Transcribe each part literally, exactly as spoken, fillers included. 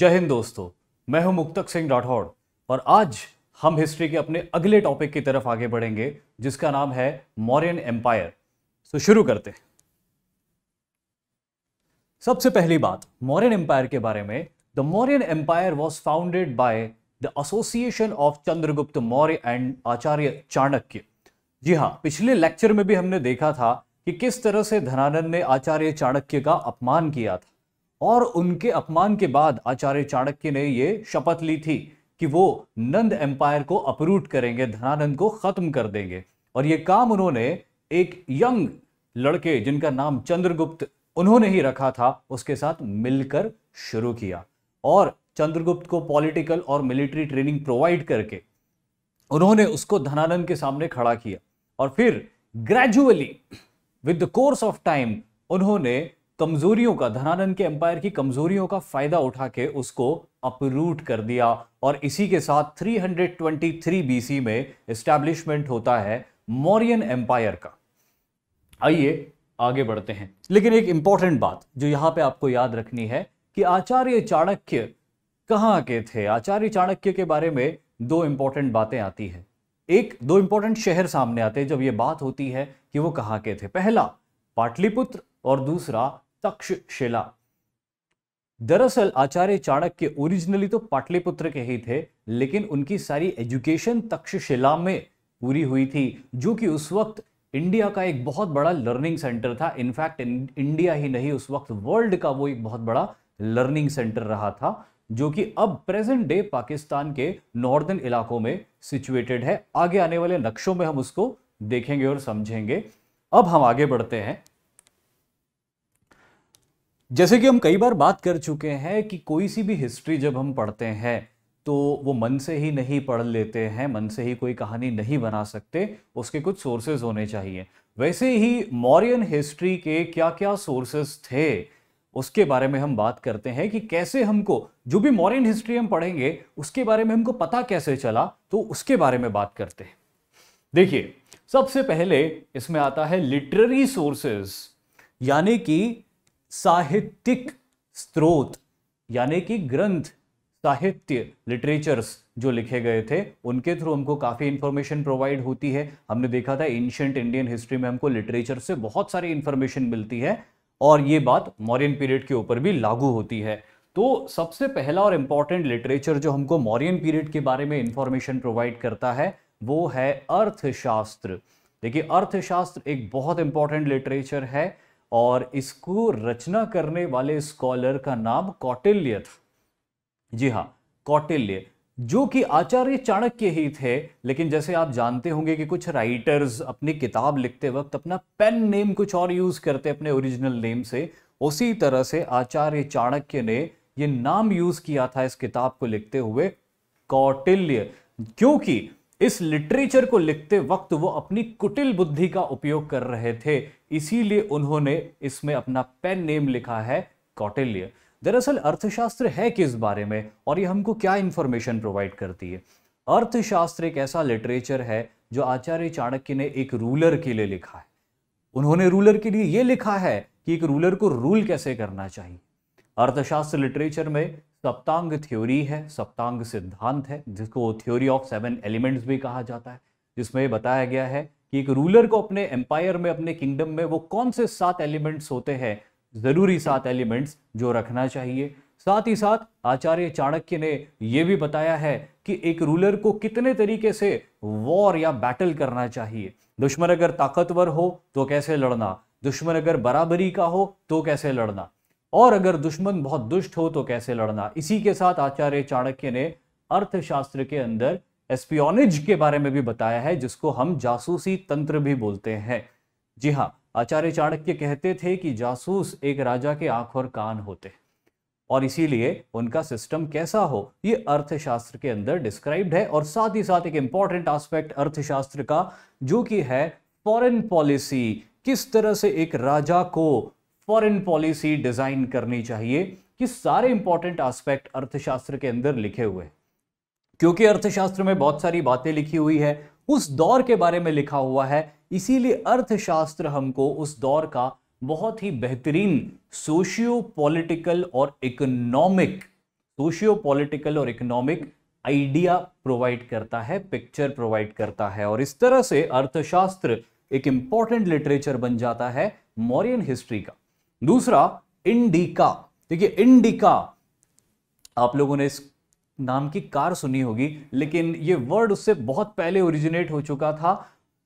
जय हिंद दोस्तों, मैं हूं मुक्तक सिंह राठौड़ और आज हम हिस्ट्री के अपने अगले टॉपिक की तरफ आगे बढ़ेंगे जिसका नाम है मौर्यन एम्पायर। सो शुरू करते हैं। सबसे पहली बात मौर्यन एम्पायर के बारे में। The Mauryan empire was founded by the association of Chandragupta Maurya and Acharya Chanakya. जी हाँ, पिछले लेक्चर में भी हमने देखा था कि किस तरह से धनानंद ने आचार्य चाणक्य का अपमान किया था और उनके अपमान के बाद आचार्य चाणक्य ने ये शपथ ली थी कि वो नंद एम्पायर को अपरूट करेंगे, धनानंद को खत्म कर देंगे। और ये काम उन्होंने एक यंग लड़के जिनका नाम चंद्रगुप्त उन्होंने ही रखा था उसके साथ मिलकर शुरू किया और चंद्रगुप्त को पॉलिटिकल और मिलिट्री ट्रेनिंग प्रोवाइड करके उन्होंने उसको धनानंद के सामने खड़ा किया। और फिर gradually with the course of time उन्होंने कमजोरियों का, धनानंद के एम्पायर की कमजोरियों का फायदा उठा के उसको अपरूट कर दिया। और इसी के साथ तीन सौ तेईस बीसी में एस्टैब्लिशमेंट होता है मौर्यन एम्पायर का। आइए आगे बढ़ते हैं। लेकिन एक इंपॉर्टेंट बात जो यहां पे आपको याद रखनी है कि आचार्य चाणक्य कहाँ के थे। आचार्य चाणक्य के बारे में दो इंपॉर्टेंट बातें आती है, एक दो इंपॉर्टेंट शहर सामने आते हैं जब यह बात होती है कि वो कहाँ के थे। पहला पाटलिपुत्र और दूसरा तक्षशिला। दरअसल आचार्य चाणक्य ओरिजिनली तो पाटलिपुत्र के ही थे लेकिन उनकी सारी एजुकेशन तक्षशिला में पूरी हुई थी जो कि उस वक्त इंडिया का एक बहुत बड़ा लर्निंग सेंटर था। इनफैक्ट इंडिया ही नहीं, उस वक्त वर्ल्ड का वो एक बहुत बड़ा लर्निंग सेंटर रहा था जो कि अब प्रेजेंट डे पाकिस्तान के नॉर्दर्न इलाकों में सिचुएटेड है। आगे आने वाले नक्शों में हम उसको देखेंगे और समझेंगे। अब हम आगे बढ़ते हैं। जैसे कि हम कई बार बात कर चुके हैं कि कोई सी भी हिस्ट्री जब हम पढ़ते हैं तो वो मन से ही नहीं पढ़ लेते हैं, मन से ही कोई कहानी नहीं बना सकते, उसके कुछ सोर्सेज होने चाहिए। वैसे ही मौर्यन हिस्ट्री के क्या क्या सोर्सेज थे उसके बारे में हम बात करते हैं कि कैसे हमको जो भी मौर्यन हिस्ट्री हम पढ़ेंगे उसके बारे में हमको पता कैसे चला, तो उसके बारे में बात करते हैं। देखिए सबसे पहले इसमें आता है लिटरेरी सोर्सेज यानी कि साहित्यिक स्रोत, यानी कि ग्रंथ, साहित्य, लिटरेचर्स जो लिखे गए थे उनके थ्रू हमको काफ़ी इन्फॉर्मेशन प्रोवाइड होती है। हमने देखा था एंशिएंट इंडियन हिस्ट्री में हमको लिटरेचर से बहुत सारी इन्फॉर्मेशन मिलती है और ये बात मौर्यन पीरियड के ऊपर भी लागू होती है। तो सबसे पहला और इम्पॉर्टेंट लिटरेचर जो हमको मौर्यन पीरियड के बारे में इन्फॉर्मेशन प्रोवाइड करता है वो है अर्थशास्त्र। देखिए अर्थशास्त्र एक बहुत इंपॉर्टेंट लिटरेचर है और इसको रचना करने वाले स्कॉलर का नाम कौटिल्य था। जी हाँ, कौटिल्य जो कि आचार्य चाणक्य ही थे। लेकिन जैसे आप जानते होंगे कि कुछ राइटर्स अपनी किताब लिखते वक्त अपना पेन नेम कुछ और यूज करते अपने ओरिजिनल नेम से, उसी तरह से आचार्य चाणक्य ने ये नाम यूज किया था इस किताब को लिखते हुए, कौटिल्य, क्योंकि इस लिटरेचर को लिखते वक्त वो अपनी कुटिल बुद्धि का उपयोग कर रहे थे, इसीलिए उन्होंने इसमें अपना पेन नेम लिखा है कौटिल्य। दरअसल अर्थशास्त्र है किस बारे में और ये हमको क्या इंफॉर्मेशन प्रोवाइड करती है। अर्थशास्त्र एक ऐसा लिटरेचर है जो आचार्य चाणक्य ने एक रूलर के लिए लिखा है। उन्होंने रूलर के लिए ये लिखा है कि एक रूलर को रूल कैसे करना चाहिए। अर्थशास्त्र लिटरेचर में सप्तांग थ्योरी है, सप्तांग सिद्धांत है जिसको थ्योरी ऑफ सेवन एलिमेंट्स भी कहा जाता है, जिसमें बताया गया है कि एक रूलर को अपने एम्पायर में, अपने किंगडम में वो कौन से सात एलिमेंट्स होते हैं, जरूरी सात एलिमेंट्स जो रखना चाहिए। साथ ही साथ आचार्य चाणक्य ने ये भी बताया है कि एक रूलर को कितने तरीके से वॉर या बैटल करना चाहिए। दुश्मन अगर ताकतवर हो तो कैसे लड़ना, दुश्मन अगर बराबरी का हो तो कैसे लड़ना, और अगर दुश्मन बहुत दुष्ट हो तो कैसे लड़ना। इसी के साथ आचार्य चाणक्य ने अर्थशास्त्र के अंदर एस्पियोनेज के बारे में भी बताया है जिसको हम जासूसी तंत्र भी बोलते हैं। जी हाँ, आचार्य चाणक्य कहते थे कि जासूस एक राजा के आंख और कान होते हैं और इसीलिए उनका सिस्टम कैसा हो ये अर्थशास्त्र के अंदर डिस्क्राइब्ड है। और साथ ही साथ एक इंपॉर्टेंट आस्पेक्ट अर्थशास्त्र का जो कि है फॉरेन पॉलिसी, किस तरह से एक राजा को फॉरेन पॉलिसी डिजाइन करनी चाहिए, कि सारे इंपॉर्टेंट एस्पेक्ट अर्थशास्त्र के अंदर लिखे हुए हैं। क्योंकि अर्थशास्त्र में बहुत सारी बातें लिखी हुई है, उस दौर के बारे में लिखा हुआ है, इसीलिए अर्थशास्त्र हमको उस दौर का बहुत ही बेहतरीन सोशियो पॉलिटिकल और इकोनॉमिक सोशियो पॉलिटिकल और इकोनॉमिक आइडिया प्रोवाइड करता है, पिक्चर प्रोवाइड करता है। और इस तरह से अर्थशास्त्र एक इंपॉर्टेंट लिटरेचर बन जाता है मौर्यन हिस्ट्री का। दूसरा इंडिका, देखिए इंडिका आप लोगों ने इस नाम की कार सुनी होगी, लेकिन ये वर्ड उससे बहुत पहले ओरिजिनेट हो चुका था।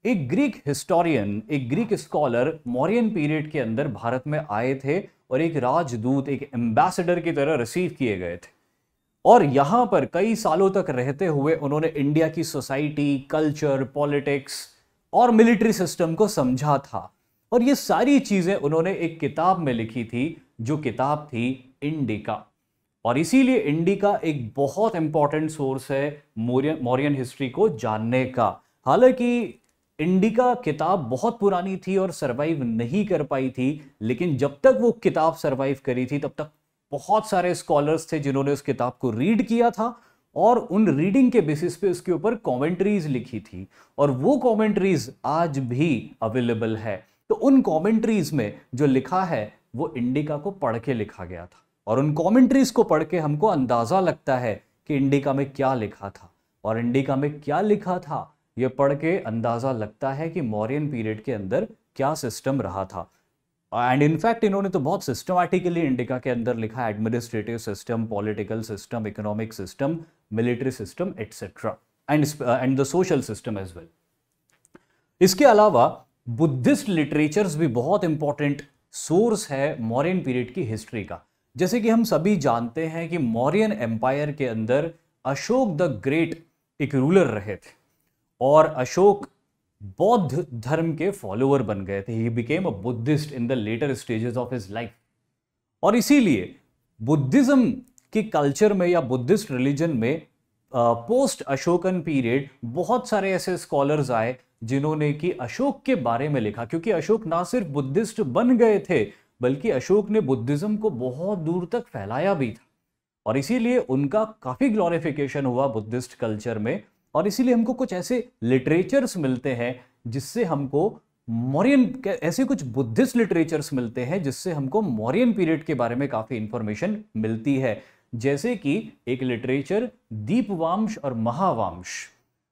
एक ग्रीक हिस्टोरियन, एक ग्रीक स्कॉलर मौर्यन पीरियड के अंदर भारत में आए थे और एक राजदूत, एक एम्बेसडर की तरह रिसीव किए गए थे और यहाँ पर कई सालों तक रहते हुए उन्होंने इंडिया की सोसाइटी, कल्चर, पॉलिटिक्स और मिलिट्री सिस्टम को समझा था। और ये सारी चीज़ें उन्होंने एक किताब में लिखी थी, जो किताब थी इंडिका। और इसीलिए इंडिका एक बहुत इंपॉर्टेंट सोर्स है मौर्य मौर्यन हिस्ट्री को जानने का। हालांकि इंडिका किताब बहुत पुरानी थी और सर्वाइव नहीं कर पाई थी, लेकिन जब तक वो किताब सर्वाइव करी थी तब तक बहुत सारे स्कॉलर्स थे जिन्होंने उस किताब को रीड किया था और उन रीडिंग के बेसिस पे उसके ऊपर कमेंट्रीज लिखी थी, और वो कमेंट्रीज आज भी अवेलेबल है। तो उन कमेंट्रीज में जो लिखा है वो इंडिका को पढ़ के लिखा गया था, और उन कमेंट्रीज को पढ़ के हमको अंदाज़ा लगता है कि इंडिका में क्या लिखा था। और इंडिका में क्या लिखा था ये पढ़ के अंदाज़ा लगता है कि मौर्यन पीरियड के अंदर क्या सिस्टम रहा था। एंड इनफैक्ट इन्होंने तो बहुत सिस्टमैटिकली इंडिका के अंदर लिखा, administrative system, political system, economic system, military system etcetera and and the social system as well. इसके अलावा बुद्धिस्ट लिटरेचर्स भी बहुत इंपॉर्टेंट सोर्स है मौर्यन पीरियड की हिस्ट्री का। जैसे कि हम सभी जानते हैं कि मौर्यन एम्पायर के अंदर अशोक द ग्रेट एक रूलर रहे थे और अशोक बौद्ध धर्म के फॉलोअर बन गए थे। He became a Buddhist in the later stages of his life. और इसीलिए बुद्धिज्म की कल्चर में या बुद्धिस्ट रिलीजन में पोस्ट अशोकन पीरियड बहुत सारे ऐसे स्कॉलर्स आए जिन्होंने कि अशोक के बारे में लिखा, क्योंकि अशोक ना सिर्फ बुद्धिस्ट बन गए थे बल्कि अशोक ने बुद्धिज्म को बहुत दूर तक फैलाया भी था, और इसीलिए उनका काफ़ी ग्लोरिफिकेशन हुआ बुद्धिस्ट कल्चर में। और इसीलिए हमको कुछ ऐसे लिटरेचर्स मिलते हैं जिससे हमको मौर्यन, ऐसे कुछ बुद्धिस्ट लिटरेचर्स मिलते हैं जिससे हमको मौर्यन पीरियड के बारे में काफ़ी इन्फॉर्मेशन मिलती है। जैसे कि एक लिटरेचर दीपवंश और महावंश,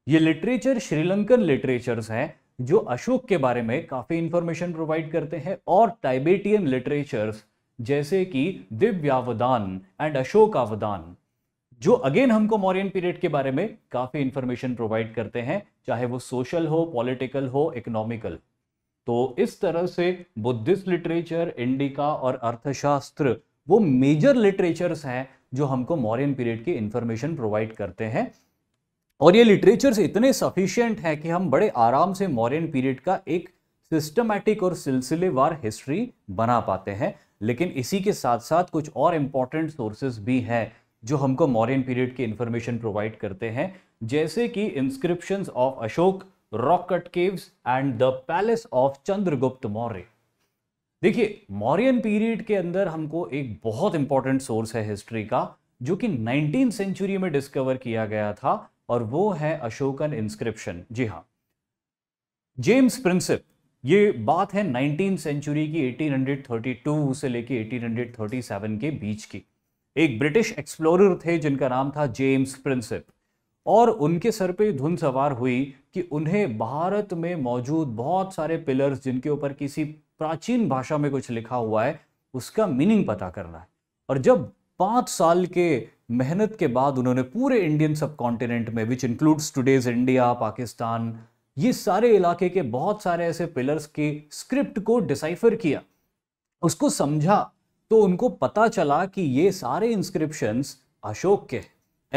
ये लिटरेचर श्रीलंकन लिटरेचर्स हैं जो अशोक के बारे में काफ़ी इन्फॉर्मेशन प्रोवाइड करते हैं, और टाइबेटियन लिटरेचर्स जैसे कि दिव्यावदान एंड अशोक अवदान, जो अगेन हमको मौर्यन पीरियड के बारे में काफ़ी इन्फॉर्मेशन प्रोवाइड करते हैं, चाहे वो सोशल हो, पॉलिटिकल हो, इकोनॉमिकल। तो इस तरह से बुद्धिस्ट लिटरेचर, इंडिका और अर्थशास्त्र वो मेजर लिटरेचर्स हैं जो हमको मौर्यन पीरियड की इन्फॉर्मेशन प्रोवाइड करते हैं। और ये लिटरेचर्स इतने सफिशियंट हैं कि हम बड़े आराम से मौर्यन पीरियड का एक सिस्टमैटिक और सिलसिलेवार हिस्ट्री बना पाते हैं। लेकिन इसी के साथ साथ कुछ और इम्पॉर्टेंट सोर्सेज भी हैं जो हमको मौर्यन पीरियड की इंफॉर्मेशन प्रोवाइड करते हैं, जैसे कि inscriptions of Ashoka, rock cut caves and the palace of Chandragupta Maurya. देखिए मौर्यन पीरियड के अंदर हमको एक बहुत इंपॉर्टेंट सोर्स है हिस्ट्री का, जो कि नाइनटीन सेंचुरी में डिस्कवर किया गया था, और वो है अशोकन इंस्क्रिप्शन। जी हाँ, जेम्स प्रिंसिप, ये बात है नाइनटीन सेंचुरी की, एटीन थर्टी टू से लेके एटीन थर्टी सेवन के बीच की। एक ब्रिटिश एक्सप्लोरर थे जिनका नाम था जेम्स प्रिंसिप, और उनके सर पे धुन सवार हुई कि उन्हें भारत में मौजूद बहुत सारे पिलर्स जिनके ऊपर किसी प्राचीन भाषा में कुछ लिखा हुआ है उसका मीनिंग पता करना है। और जब पाँच साल के मेहनत के बाद उन्होंने पूरे इंडियन सब कॉन्टिनेंट में, which includes today's India, Pakistan, ये सारे इलाके के बहुत सारे ऐसे पिलर्स के स्क्रिप्ट को डिसाइफर किया, उसको समझा, तो उनको पता चला कि ये सारे इंस्क्रिप्शंस अशोक के हैं,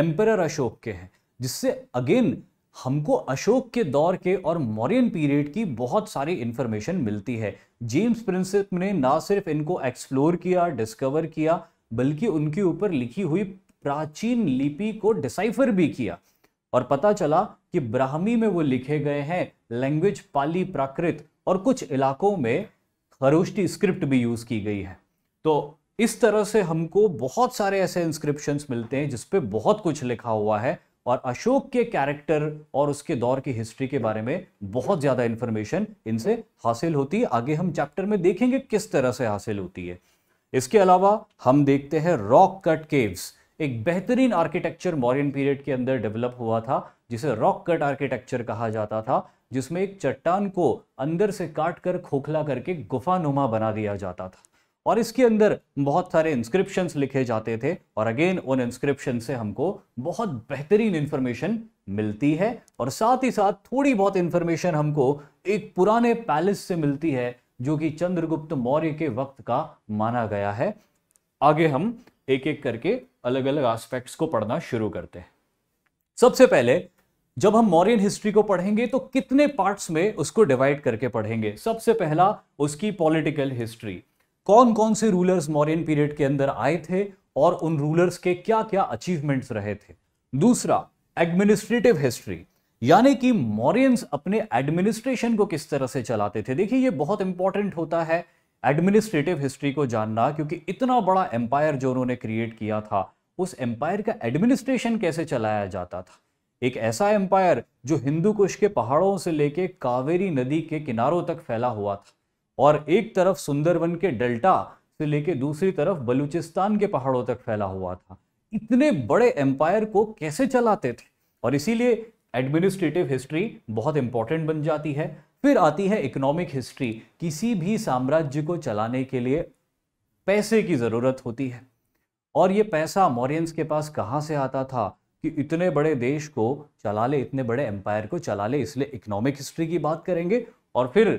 एम्परर अशोक के हैं, जिससे अगेन हमको अशोक के दौर के और मौर्यन पीरियड की बहुत सारी इन्फॉर्मेशन मिलती है। जेम्स प्रिंसिप ने ना सिर्फ इनको एक्सप्लोर किया, डिस्कवर किया, बल्कि उनके ऊपर लिखी हुई प्राचीन लिपि को डिसाइफर भी किया, और पता चला कि ब्राह्मी में वो लिखे गए हैं, लैंग्वेज पाली प्राकृत, और कुछ इलाकों में खरोष्टी स्क्रिप्ट भी यूज़ की गई है। तो इस तरह से हमको बहुत सारे ऐसे इंस्क्रिप्शंस मिलते हैं जिसपे बहुत कुछ लिखा हुआ है, और अशोक के कैरेक्टर और उसके दौर की हिस्ट्री के बारे में बहुत ज़्यादा इन्फॉर्मेशन इनसे हासिल होती है। आगे हम चैप्टर में देखेंगे किस तरह से हासिल होती है। इसके अलावा हम देखते हैं रॉक कट केव्स, एक बेहतरीन आर्किटेक्चर मौर्यन पीरियड के अंदर डेवलप हुआ था जिसे रॉक कट आर्किटेक्चर कहा जाता था, जिसमें एक चट्टान को अंदर से काट कर खोखला करके गुफा नुमा बना दिया जाता था और इसके अंदर बहुत सारे इंस्क्रिप्शंस लिखे जाते थे और अगेन उन इंस्क्रिप्शन से हमको बहुत बेहतरीन इन्फॉर्मेशन मिलती है और साथ ही साथ थोड़ी बहुत इन्फॉर्मेशन हमको एक पुराने पैलेस से मिलती है जो कि चंद्रगुप्त मौर्य के वक्त का माना गया है। आगे हम एक एक करके अलग अलग एस्पेक्ट्स को पढ़ना शुरू करते हैं। सबसे पहले जब हम मौर्यन हिस्ट्री को पढ़ेंगे तो कितने पार्ट्स में उसको डिवाइड करके पढ़ेंगे। सबसे पहला उसकी पॉलिटिकल हिस्ट्री, कौन कौन से रूलर्स मौर्यन पीरियड के अंदर आए थे और उन रूलर्स के क्या क्या अचीवमेंट्स रहे थे। दूसरा एडमिनिस्ट्रेटिव हिस्ट्री, यानी कि मौर्यंस अपने एडमिनिस्ट्रेशन को किस तरह से चलाते थे। देखिए ये बहुत इंपॉर्टेंट होता है एडमिनिस्ट्रेटिव हिस्ट्री को जानना, क्योंकि इतना बड़ा एम्पायर जो उन्होंने क्रिएट किया था उस एम्पायर का एडमिनिस्ट्रेशन कैसे चलाया जाता था। एक ऐसा एम्पायर जो हिंदू कुश के पहाड़ों से लेके कावेरी नदी के किनारों तक फैला हुआ था और एक तरफ सुंदरवन के डेल्टा से लेके दूसरी तरफ बलूचिस्तान के पहाड़ों तक फैला हुआ था। इतने बड़े एम्पायर को कैसे चलाते थे और इसीलिए एडमिनिस्ट्रेटिव हिस्ट्री बहुत इंपॉर्टेंट बन जाती है। फिर आती है इकोनॉमिक हिस्ट्री, किसी भी साम्राज्य को चलाने के लिए पैसे की ज़रूरत होती है और ये पैसा मौर्यंस के पास कहाँ से आता था कि इतने बड़े देश को चला ले, इतने बड़े एम्पायर को चला ले, इसलिए इकोनॉमिक हिस्ट्री की बात करेंगे। और फिर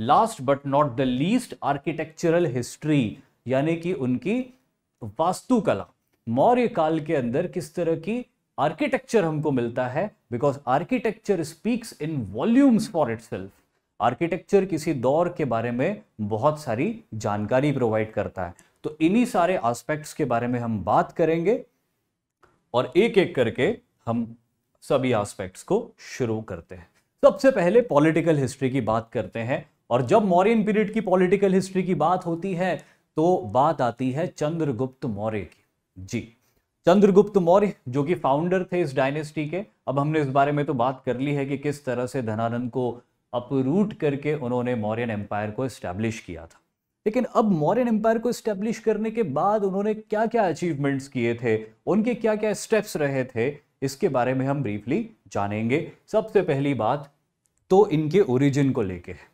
last but not the least architectural history, यानी कि उनकी वास्तुकला, मौर्य काल के अंदर किस तरह की आर्किटेक्चर हमको मिलता है, because architecture speaks in volumes for itself. Architecture किसी दौर के बारे में बहुत सारी जानकारी प्रोवाइड करता है। तो इन्हीं सारे एस्पेक्ट्स के बारे में हम बात करेंगे और एक एक करके हम सभी एस्पेक्ट्स को शुरू करते हैं। सबसे पहले पॉलिटिकल हिस्ट्री की बात करते हैं और जब मौर्यन पीरियड की पॉलिटिकल हिस्ट्री की बात होती है तो बात आती है चंद्रगुप्त मौर्य की। जी, चंद्रगुप्त मौर्य जो कि फाउंडर थे इस डायनेस्टी के। अब हमने इस बारे में तो बात कर ली है कि किस तरह से धनानंद को अपरूट करके उन्होंने मौर्यन एम्पायर को इस्टेब्लिश किया था, लेकिन अब मौर्यन एम्पायर को इस्टेब्लिश करने के बाद उन्होंने क्या क्या अचीवमेंट्स किए थे, उनके क्या क्या स्टेप्स रहे थे, इसके बारे में हम ब्रीफली जानेंगे। सबसे पहली बात तो इनके ओरिजिन को लेके है।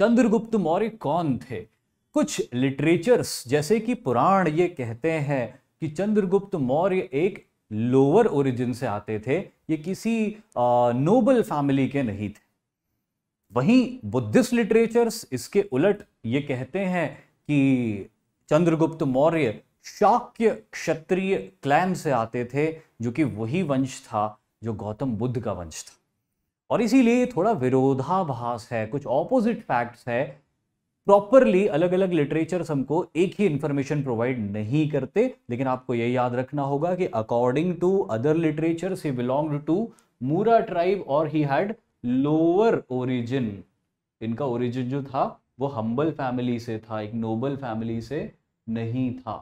चंद्रगुप्त मौर्य कौन थे? कुछ लिटरेचर्स जैसे कि पुराण ये कहते हैं कि चंद्रगुप्त मौर्य एक लोअर ओरिजिन से आते थे, ये किसी आ, नोबल फैमिली के नहीं थे। वहीं बुद्धिस्ट लिटरेचर्स इसके उलट ये कहते हैं कि चंद्रगुप्त मौर्य शाक्य क्षत्रिय क्लैन से आते थे, जो कि वही वंश था जो गौतम बुद्ध का वंश था और इसीलिए थोड़ा विरोधाभास है, कुछ ऑपोजिट फैक्ट्स है। प्रॉपरली अलग अलग लिटरेचर्स हमको एक ही इंफॉर्मेशन प्रोवाइड नहीं करते, लेकिन आपको ये याद रखना होगा कि according to other literatures he belonged to Mura tribe और ही हैड लोअर ओरिजिन। इनका ओरिजिन जो था वो हम्बल फैमिली से था, एक नोबल फैमिली से नहीं था।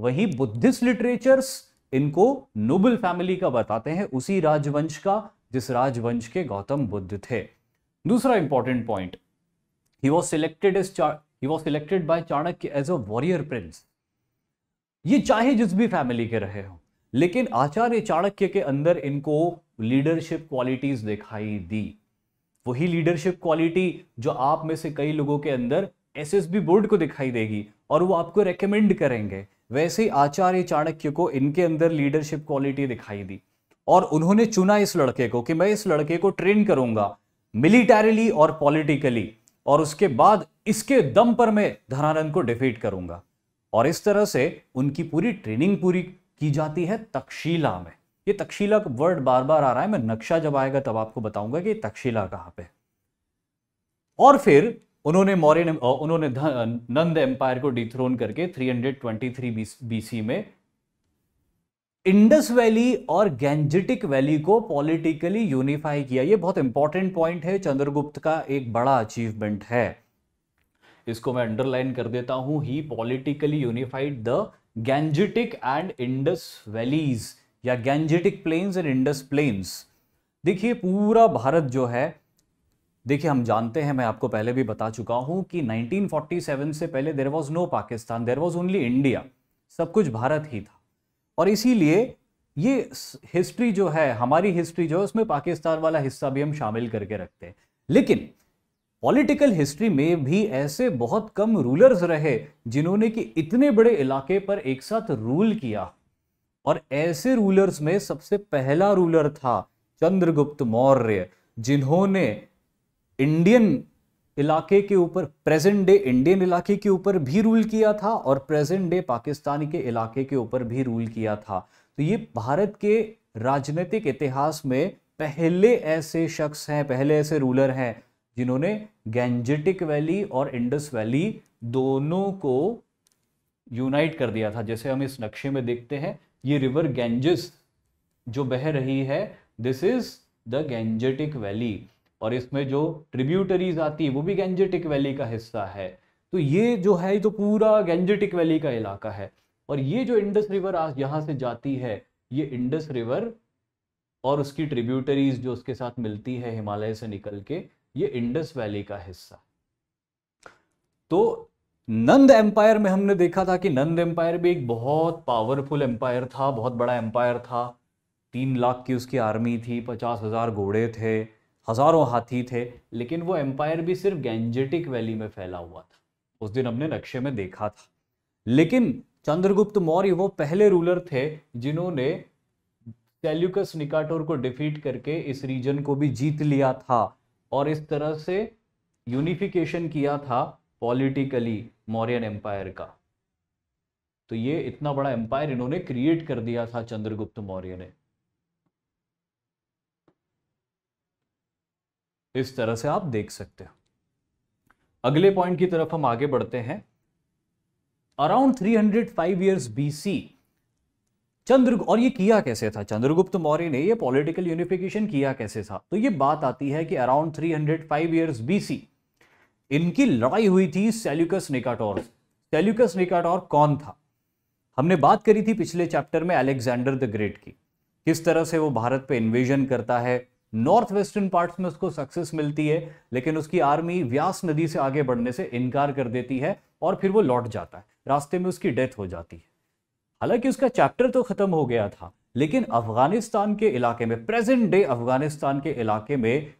वहीं बुद्धिस्ट लिटरेचर्स इनको नोबल फैमिली का बताते हैं, उसी राजवंश का जिस राजवंश के गौतम बुद्ध थे। दूसरा important point, he was selected as he was selected by Chanakya as a warrior prince. ये चाहे जिस भी फैमिली के रहे हो, लेकिन आचार्य चाणक्य के अंदर इनको लीडरशिप क्वालिटीज दिखाई दी, वही लीडरशिप क्वालिटी जो आप में से कई लोगों के अंदर एसएसबी बोर्ड को दिखाई देगी और वो आपको रेकमेंड करेंगे, वैसे ही आचार्य चाणक्य को इनके अंदर लीडरशिप क्वालिटी दिखाई दी और उन्होंने चुना इस लड़के को कि मैं इस लड़के को ट्रेन करूंगा मिलिटरीली और पॉलिटिकली और उसके बाद इसके दम पर मैं धनानंद को डिफीट करूंगा। और इस तरह से उनकी पूरी ट्रेनिंग पूरी की जाती है तक्षशिला में। ये तक्षशिला का वर्ड बार बार आ रहा है, मैं नक्शा जब आएगा तब आपको बताऊंगा कि तक्षशिला कहाँ पे। और फिर उन्होंने मौर्य उन्होंने नंद एम्पायर को डिथ्रोन करके तीन सौ तेईस बीसी में इंडस वैली और गैंजेटिक वैली को पॉलिटिकली यूनिफाई किया। ये बहुत इंपॉर्टेंट पॉइंट है, चंद्रगुप्त का एक बड़ा अचीवमेंट है, इसको मैं अंडरलाइन कर देता हूं। He politically unified the Gangetic and Indus valleys, या Gangetic plains and Indus plains. देखिए पूरा भारत जो है, देखिए हम जानते हैं, मैं आपको पहले भी बता चुका हूं कि नाइनटीन फोर्टी सेवन से पहले there was no Pakistan, there was only India, सब कुछ भारत ही था। और इसीलिए ये हिस्ट्री जो है, हमारी हिस्ट्री जो है, उसमें पाकिस्तान वाला हिस्सा भी हम शामिल करके रखते हैं। लेकिन पॉलिटिकल हिस्ट्री में भी ऐसे बहुत कम रूलर्स रहे जिन्होंने कि इतने बड़े इलाके पर एक साथ रूल किया, और ऐसे रूलर्स में सबसे पहला रूलर था चंद्रगुप्त मौर्य, जिन्होंने इंडियन इलाके के ऊपर, प्रेजेंट डे इंडियन इलाके के ऊपर भी रूल किया था और प्रेजेंट डे पाकिस्तान के इलाके के ऊपर भी रूल किया था। तो ये भारत के राजनीतिक इतिहास में पहले ऐसे शख्स हैं, पहले ऐसे रूलर हैं जिन्होंने गैंजेटिक वैली और इंडस वैली दोनों को यूनाइट कर दिया था। जैसे हम इस नक्शे में देखते हैं, ये रिवर गैंजेस जो बह रही है, this is the Gangetic valley, और इसमें जो ट्रिब्यूटरीज आती है वो भी गैंजेटिक वैली का हिस्सा है। तो ये जो है, ये तो पूरा गैंजेटिक वैली का इलाका है। और ये जो इंडस रिवर आज यहाँ से जाती है, ये इंडस रिवर और उसकी ट्रिब्यूटरीज जो उसके साथ मिलती है हिमालय से निकल के, ये इंडस वैली का हिस्सा। तो नंद एम्पायर में हमने देखा था कि नंद एम्पायर भी एक बहुत पावरफुल एम्पायर था, बहुत बड़ा एम्पायर था। तीन लाख की उसकी आर्मी थी, पचास हजार घोड़े थे, हजारों हाथी थे, लेकिन वो एम्पायर भी सिर्फ गैंजेटिक वैली में फैला हुआ था। उस दिन हमने नक्शे में देखा था। लेकिन चंद्रगुप्त मौर्य वो पहले रूलर थे जिन्होंने सेल्युकस निकाटोर को डिफीट करके इस रीजन को भी जीत लिया था, और इस तरह से यूनिफिकेशन किया था पॉलिटिकली मौर्यन एम्पायर का। तो ये इतना बड़ा एम्पायर इन्होंने क्रिएट कर दिया था चंद्रगुप्त मौर्य ने। इस तरह से आप देख सकते हो। अगले पॉइंट की तरफ हम आगे बढ़ते हैं। अराउंड तीन सौ पाँच इयर्स बीसी चंद्र, और ये किया कैसे था चंद्रगुप्त मौर्य ने, ये पॉलिटिकल यूनिफिकेशन किया कैसे था? तो ये बात आती है कि अराउंड तीन सौ पाँच इयर्स बीसी इनकी लड़ाई हुई थी सेल्युकस निकाटोर। सेल्युकस निकाटोर कौन था? हमने बात करी थी पिछले चैप्टर में अलेक्जेंडर द ग्रेट की, किस तरह से वो भारत पे इन्वेजन करता है। नॉर्थ वेस्टर्न पार्ट्स में उसको सक्सेस मिलती है, लेकिन उसकी आर्मी व्यास नदी से आगे बढ़ने से इनकार कर देती है और फिर वो लौट जाता है, रास्ते में उसकी डेथ हो जाती है। हालांकि उसका चैप्टर तो खत्म हो गया था, लेकिन अफगानिस्तान के इलाके में, प्रेजेंट डे अफगानिस्तान के इलाके में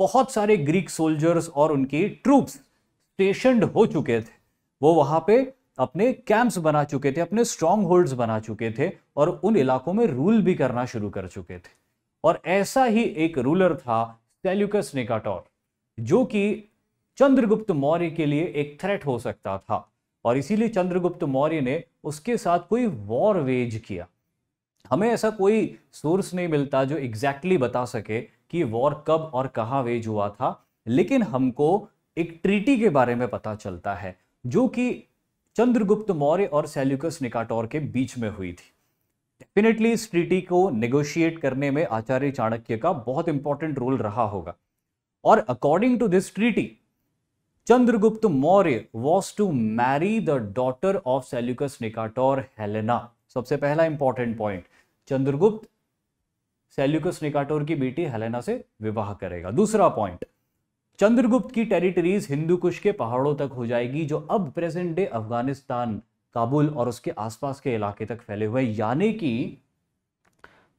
बहुत सारे ग्रीक सोल्जर्स और उनकी ट्रूप्स स्टेशनड हो चुके थे। वो वहां पे अपने कैंप्स बना चुके थे, अपने स्ट्रॉन्ग होल्ड्स बना चुके थे, और उन इलाकों में रूल भी करना शुरू कर चुके थे। और ऐसा ही एक रूलर था सेल्युकस निकाटोर, जो कि चंद्रगुप्त मौर्य के लिए एक थ्रेट हो सकता था, और इसीलिए चंद्रगुप्त मौर्य ने उसके साथ कोई वॉर वेज किया। हमें ऐसा कोई सोर्स नहीं मिलता जो एग्जैक्टली बता सके कि वॉर कब और कहाँ वेज हुआ था, लेकिन हमको एक ट्रीटी के बारे में पता चलता है जो कि चंद्रगुप्त मौर्य और सेल्युकस निकाटोर के बीच में हुई थी। डेफिनेटली इस ट्रीटी को नेगोशिएट करने में आचार्य चाणक्य का बहुत इंपॉर्टेंट रोल रहा होगा। और according to this treaty, Chandragupta Maurya was to marry the daughter of Seleucus Nicator Helena. सबसे पहला important point, Chandragupta Seleucus Nicator की बेटी हेलेना से विवाह करेगा। दूसरा पॉइंट, चंद्रगुप्त की टेरिटरीज हिंदू कुश के पहाड़ों तक हो जाएगी, जो अब प्रेजेंट डे अफगानिस्तान, काबुल और उसके आसपास के इलाके तक फैले हुए। यानी कि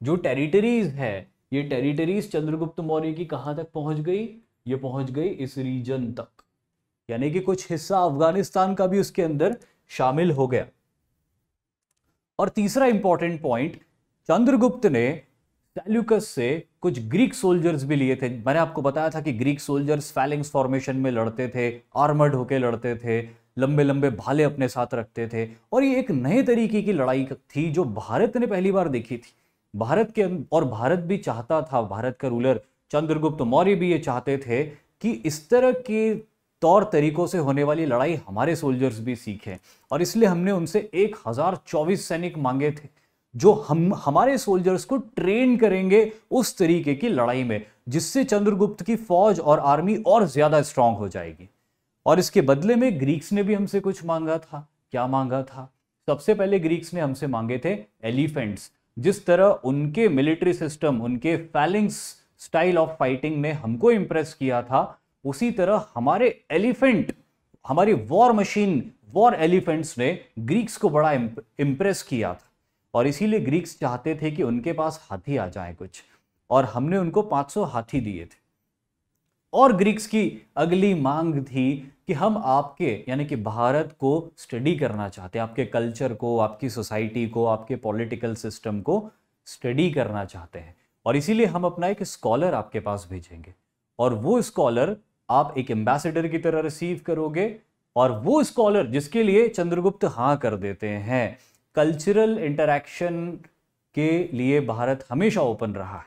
जो टेरिटरीज है, ये टेरिटरीज चंद्रगुप्त मौर्य की कहां तक पहुंच गई? ये पहुंच गई इस रीजन तक, यानी कि कुछ हिस्सा अफगानिस्तान का भी उसके अंदर शामिल हो गया। और तीसरा इंपॉर्टेंट पॉइंट, चंद्रगुप्त ने सेल्यूकस से कुछ ग्रीक सोल्जर्स भी लिए थे। मैंने आपको बताया था कि ग्रीक सोल्जर्स फैलिंग्स फॉर्मेशन में लड़ते थे, आर्मर्ड होके लड़ते थे, लंबे लंबे भाले अपने साथ रखते थे, और ये एक नए तरीके की लड़ाई थी जो भारत ने पहली बार देखी थी। भारत के और भारत भी चाहता था, भारत का रूलर चंद्रगुप्त मौर्य भी ये चाहते थे कि इस तरह के तौर तरीकों से होने वाली लड़ाई हमारे सोल्जर्स भी सीखें, और इसलिए हमने उनसे एक हजार चौबीस सैनिक मांगे थे जो हम हमारे सोल्जर्स को ट्रेन करेंगे उस तरीके की लड़ाई में, जिससे चंद्रगुप्त की फौज और आर्मी और ज्यादा स्ट्रांग हो जाएगी। और इसके बदले में ग्रीक्स ने भी हमसे कुछ मांगा था। क्या मांगा था? सबसे पहले ग्रीक्स ने हमसे मांगे थे एलिफेंट्स। जिस तरह उनके मिलिट्री सिस्टम, उनके फैलिंग्स स्टाइल ऑफ फाइटिंग ने हमको इम्प्रेस किया था, उसी तरह हमारे एलिफेंट, हमारी वॉर मशीन, वॉर एलिफेंट्स ने ग्रीक्स को बड़ा इम्प्रेस किया था। और इसीलिए ग्रीक्स चाहते थे कि उनके पास हाथी आ जाए कुछ, और हमने उनको पाँच सौ हाथी दिए थे। और ग्रीक्स की अगली मांग थी कि हम आपके यानी कि भारत को स्टडी करना चाहते हैं, आपके कल्चर को, आपकी सोसाइटी को, आपके पॉलिटिकल सिस्टम को स्टडी करना चाहते हैं, और इसीलिए हम अपना एक स्कॉलर आपके पास भेजेंगे, और वो स्कॉलर आप एक एम्बेसडर की तरह रिसीव करोगे, और वो स्कॉलर जिसके लिए चंद्रगुप्त हाँ कर देते हैं। कल्चरल इंटरैक्शन के लिए भारत हमेशा ओपन रहा है,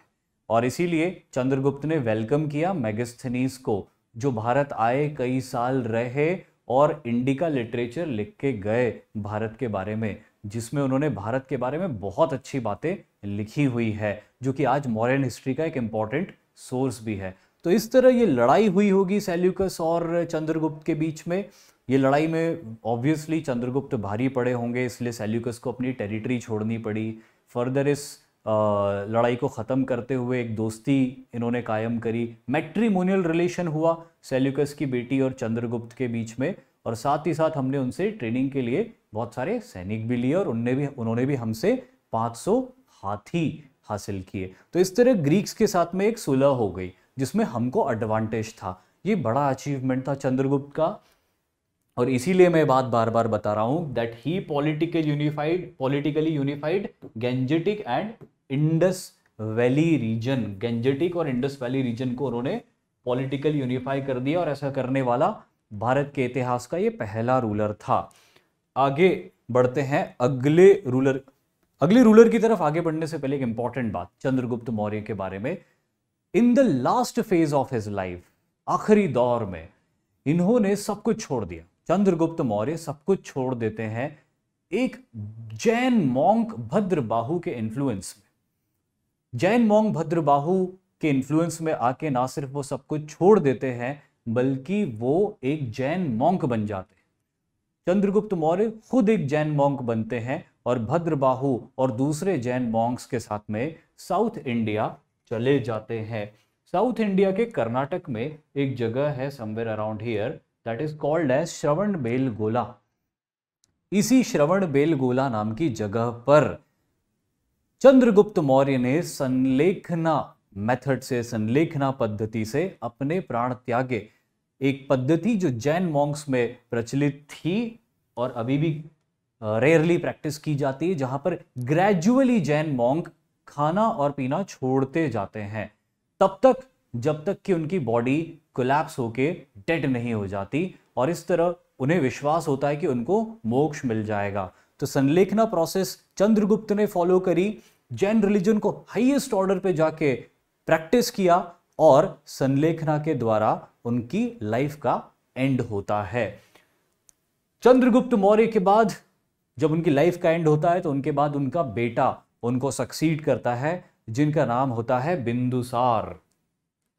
और इसीलिए चंद्रगुप्त ने वेलकम किया मेगस्थनीज को, जो भारत आए, कई साल रहे और इंडिका लिटरेचर लिख के गए भारत के बारे में, जिसमें उन्होंने भारत के बारे में बहुत अच्छी बातें लिखी हुई है, जो कि आज मॉडर्न हिस्ट्री का एक इम्पॉर्टेंट सोर्स भी है। तो इस तरह ये लड़ाई हुई होगी सेल्युकस और चंद्रगुप्त के बीच में। ये लड़ाई में ऑब्वियसली चंद्रगुप्त भारी पड़े होंगे, इसलिए सेल्युकस को अपनी टेरिटरी छोड़नी पड़ी। फर्दर इस लड़ाई को ख़त्म करते हुए एक दोस्ती इन्होंने कायम करी, मैट्रीमोनियल रिलेशन हुआ सेल्युकस की बेटी और चंद्रगुप्त के बीच में, और साथ ही साथ हमने उनसे ट्रेनिंग के लिए बहुत सारे सैनिक भी लिए, और उनने भी उन्होंने भी हमसे पाँच सौ हाथी हासिल किए। तो इस तरह ग्रीक्स के साथ में एक सुलह हो गई जिसमें हमको एडवांटेज था। ये बड़ा अचीवमेंट था चंद्रगुप्त का, और इसीलिए मैं बात बार बार बता रहा हूँ that he political unified politically unified Gangetic and Indus valley region. Gangetic और इंडस वैली रीजन को उन्होंने पॉलिटिकल यूनिफाई कर दिया, और ऐसा करने वाला भारत के इतिहास का ये पहला रूलर था। आगे बढ़ते हैं अगले रूलर अगले रूलर की तरफ। आगे बढ़ने से पहले एक इंपॉर्टेंट बात चंद्रगुप्त मौर्य के बारे में। In the last phase of his life, आखिरी दौर में इन्होंने सब कुछ छोड़ दिया। चंद्रगुप्त मौर्य सब कुछ छोड़ देते हैं एक जैन मॉन्क भद्रबाहु के इन्फ्लुएंस में। जैन मॉन्क भद्रबाहु के इन्फ्लुएंस में आके ना सिर्फ वो सब कुछ छोड़ देते हैं, बल्कि वो एक जैन मॉन्क बन जाते हैं। चंद्रगुप्त मौर्य खुद एक जैन मॉन्क बनते हैं, और भद्रबाहु और दूसरे जैन मॉन्क्स के साथ में साउथ इंडिया चले जाते हैं। साउथ इंडिया के कर्नाटक में एक जगह है somewhere around here that is called as Shravanabelagola. इसी श्रवण बेल गोला नाम की जगह पर चंद्रगुप्त मौर्य ने संलेखना मेथड से संलेखना पद्धति से अपने प्राण त्यागे। एक पद्धति जो जैन मॉन्क्स में प्रचलित थी और अभी भी रेयरली प्रैक्टिस की जाती है, जहां पर ग्रेजुअली जैन मॉन्क खाना और पीना छोड़ते जाते हैं तब तक जब तक कि उनकी बॉडी कोलैप्स होके डेड नहीं हो जाती, और इस तरह उन्हें विश्वास होता है कि उनको मोक्ष मिल जाएगा। तो संलेखना प्रोसेस चंद्रगुप्त ने फॉलो करी, जैन रिलीजन को हाईएस्ट ऑर्डर पे जाके प्रैक्टिस किया, और संलेखना के द्वारा उनकी लाइफ का एंड होता है। चंद्रगुप्त मौर्य के बाद जब उनकी लाइफ का एंड होता है तो उनके बाद उनका बेटा उनको सक्सीड करता है, जिनका नाम होता है Bindusara.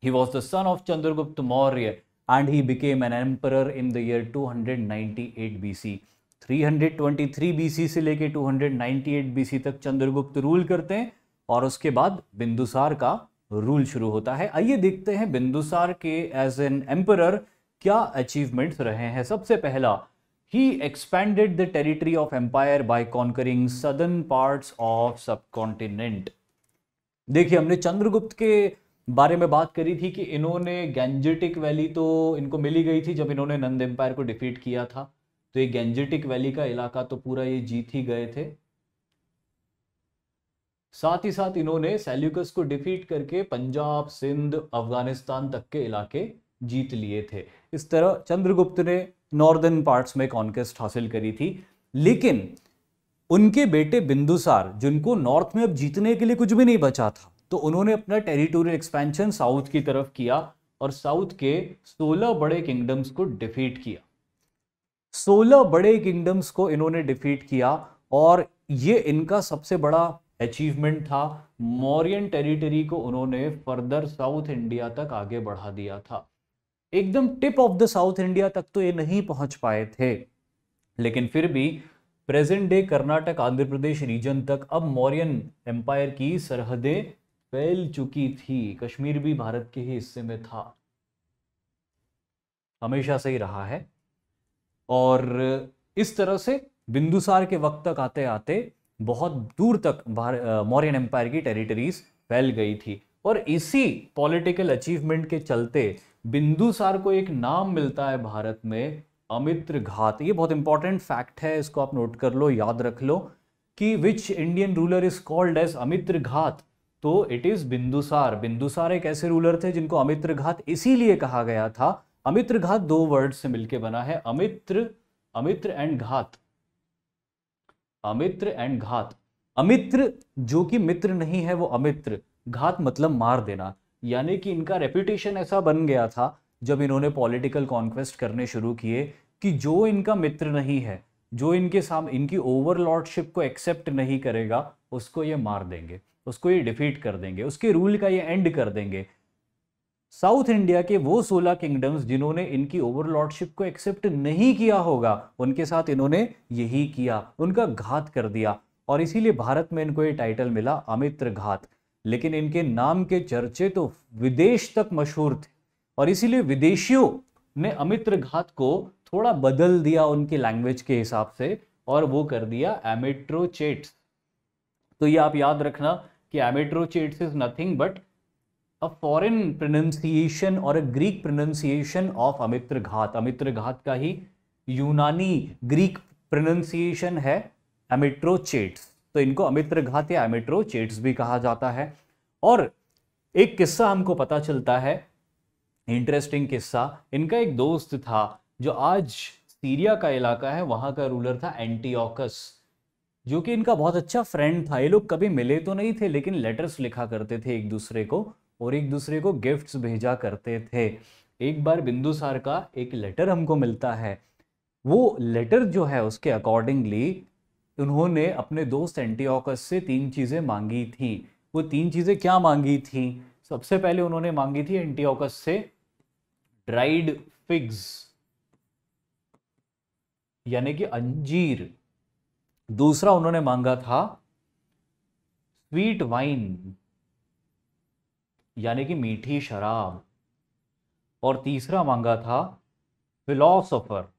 He was the son of Chandragupta Maurya and he became an emperor in the year two hundred ninety eight B C. Three hundred twenty three B C से लेके two hundred ninety eight B C तक Chandragupta rule करते हैं, और उसके बाद बिंदुसार का rule शुरू होता है। आइए देखते हैं बिंदुसार के एज एन एम्परर क्या अचीवमेंट्स रहे हैं। सबसे पहला, He expanded the territory of empire by conquering southern parts of subcontinent. देखिए, हमने चंद्रगुप्त के बारे में बात करी थी कि इन्होंने गैंजेटिक वैली तो इनको मिली गई थी जब इन्होंने नंद एम्पायर को डिफीट किया था, तो ये गैंजेटिक वैली का इलाका तो पूरा ये जीत ही गए थे। साथ ही साथ इन्होंने सेल्यूकस को डिफीट करके पंजाब, सिंध, अफगानिस्तान तक के इलाके जीत लिए थे। इस तरह चंद्रगुप्त ने नॉर्दर्न पार्ट्स में कॉन्क्वेस्ट हासिल करी थी, लेकिन उनके बेटे बिंदुसार, जिनको नॉर्थ में अब जीतने के लिए कुछ भी नहीं बचा था, तो उन्होंने अपना टेरिटोरियल एक्सपेंशन साउथ की तरफ किया और साउथ के सोलह बड़े किंगडम्स को डिफीट किया। सोलह बड़े किंगडम्स को इन्होंने डिफीट किया, और ये इनका सबसे बड़ा अचीवमेंट था। मौर्यन टेरिटरी को उन्होंने फर्दर साउथ इंडिया तक आगे बढ़ा दिया था। एकदम tip of the south India तक तो ये नहीं पहुंच पाए थे, लेकिन फिर भी present day Karnataka, Andhra Pradesh region तक अब मौर्यन एम्पायर की सरहदें फैल चुकी थी। कश्मीर भी भारत के ही हिस्से में था, हमेशा से ही रहा है। और इस तरह से बिंदुसार के वक्त तक आते आते बहुत दूर तक मौर्यन एम्पायर की टेरिटरीज फैल गई थी। और इसी पॉलिटिकल अचीवमेंट के चलते बिंदुसार को एक नाम मिलता है भारत में, अमित्र घात। ये बहुत इंपॉर्टेंट फैक्ट है, इसको आप नोट कर लो, याद रख लो कि which Indian ruler is called as Amitraghata, तो इट इज बिंदुसार। बिंदुसार एक ऐसे रूलर थे जिनको अमित्र घात इसीलिए कहा गया था। अमित्र घात दो वर्ड से मिलके बना है, अमित्र अमित्र एंड घात, अमित्र एंड घात। अमित्र जो कि मित्र नहीं है वो अमित्र, घात मतलब मार देना। यानी कि इनका रेपुटेशन ऐसा बन गया था जब इन्होंने पॉलिटिकल कॉन्क्वेस्ट करने शुरू किए कि जो इनका मित्र नहीं है, जो इनके सामने इनकी ओवरलॉर्डशिप को एक्सेप्ट नहीं करेगा, उसको ये मार देंगे, उसको ये डिफीट कर देंगे, उसके रूल का ये एंड कर देंगे। साउथ इंडिया के वो सोलह किंगडम्स जिन्होंने इनकी ओवरलॉर्डशिप को एक्सेप्ट नहीं किया होगा, उनके साथ इन्होंने यही किया, उनका घात कर दिया। और इसीलिए भारत में इनको ये टाइटल मिला, अमित्र घात। लेकिन इनके नाम के चर्चे तो विदेश तक मशहूर थे और इसीलिए विदेशियों ने अमित्र घात को थोड़ा बदल दिया उनकी लैंग्वेज के हिसाब से, और वो कर दिया अमित्रोचेट्स। तो ये आप याद रखना कि Amitrochates is nothing but a foreign pronunciation और a Greek pronunciation of Amitraghata. अमित्र घात का ही यूनानी ग्रीक प्रोनंसिएशन है अमित्रोचेट्स, तो इनको अमित्र घात या अमित्रोचेट्स भी कहा जाता है। और एक किस्सा हमको पता चलता है, इंटरेस्टिंग किस्सा, इनका एक दोस्त था जो आज सीरिया का इलाका है, वहां का रूलर था अंतियोकस, जो कि इनका बहुत अच्छा फ्रेंड था। ये लोग कभी मिले तो नहीं थे लेकिन लेटर्स लिखा करते थे एक दूसरे को और एक दूसरे को गिफ्ट्स भेजा करते थे। एक बार बिंदुसार का एक लेटर हमको मिलता है, वो लेटर जो है उसके अकॉर्डिंगली उन्होंने अपने दोस्त अंतियोकस से तीन चीज़ें मांगी थी। वो तीन चीज़ें क्या मांगी थी? सबसे पहले उन्होंने मांगी थी अंतियोकस से ड्राइड फिग्स, यानी कि अंजीर। दूसरा उन्होंने मांगा था स्वीट वाइन, यानी कि मीठी शराब। और तीसरा मांगा था फिलोसोफर।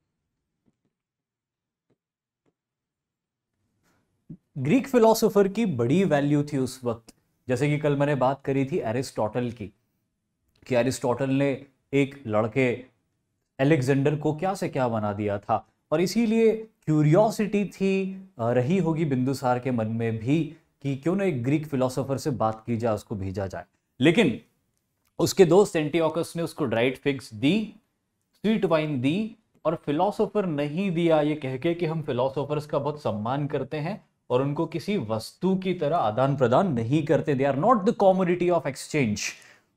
ग्रीक फिलोसोफर की बड़ी वैल्यू थी उस वक्त, जैसे कि कल मैंने बात करी थी एरिस्टोटल की, कि एरिस्टोटल ने एक लड़के अलेक्जेंडर को क्या से क्या बना दिया था। और इसीलिए क्यूरियोसिटी थी, रही होगी बिंदुसार के मन में भी कि क्यों ना एक ग्रीक फिलोसोफर से बात की जाए, उसको भेजा जाए। लेकिन उसके दोस्त अंतियोकस ने उसको ड्राइड फिग्स दी, स्वीट वाइन दी और फिलोसोफर नहीं दिया, ये कह के कि हम फिलोसोफर्स का बहुत सम्मान करते हैं और उनको किसी वस्तु की तरह आदान प्रदान नहीं करते, they are not the commodity of exchange.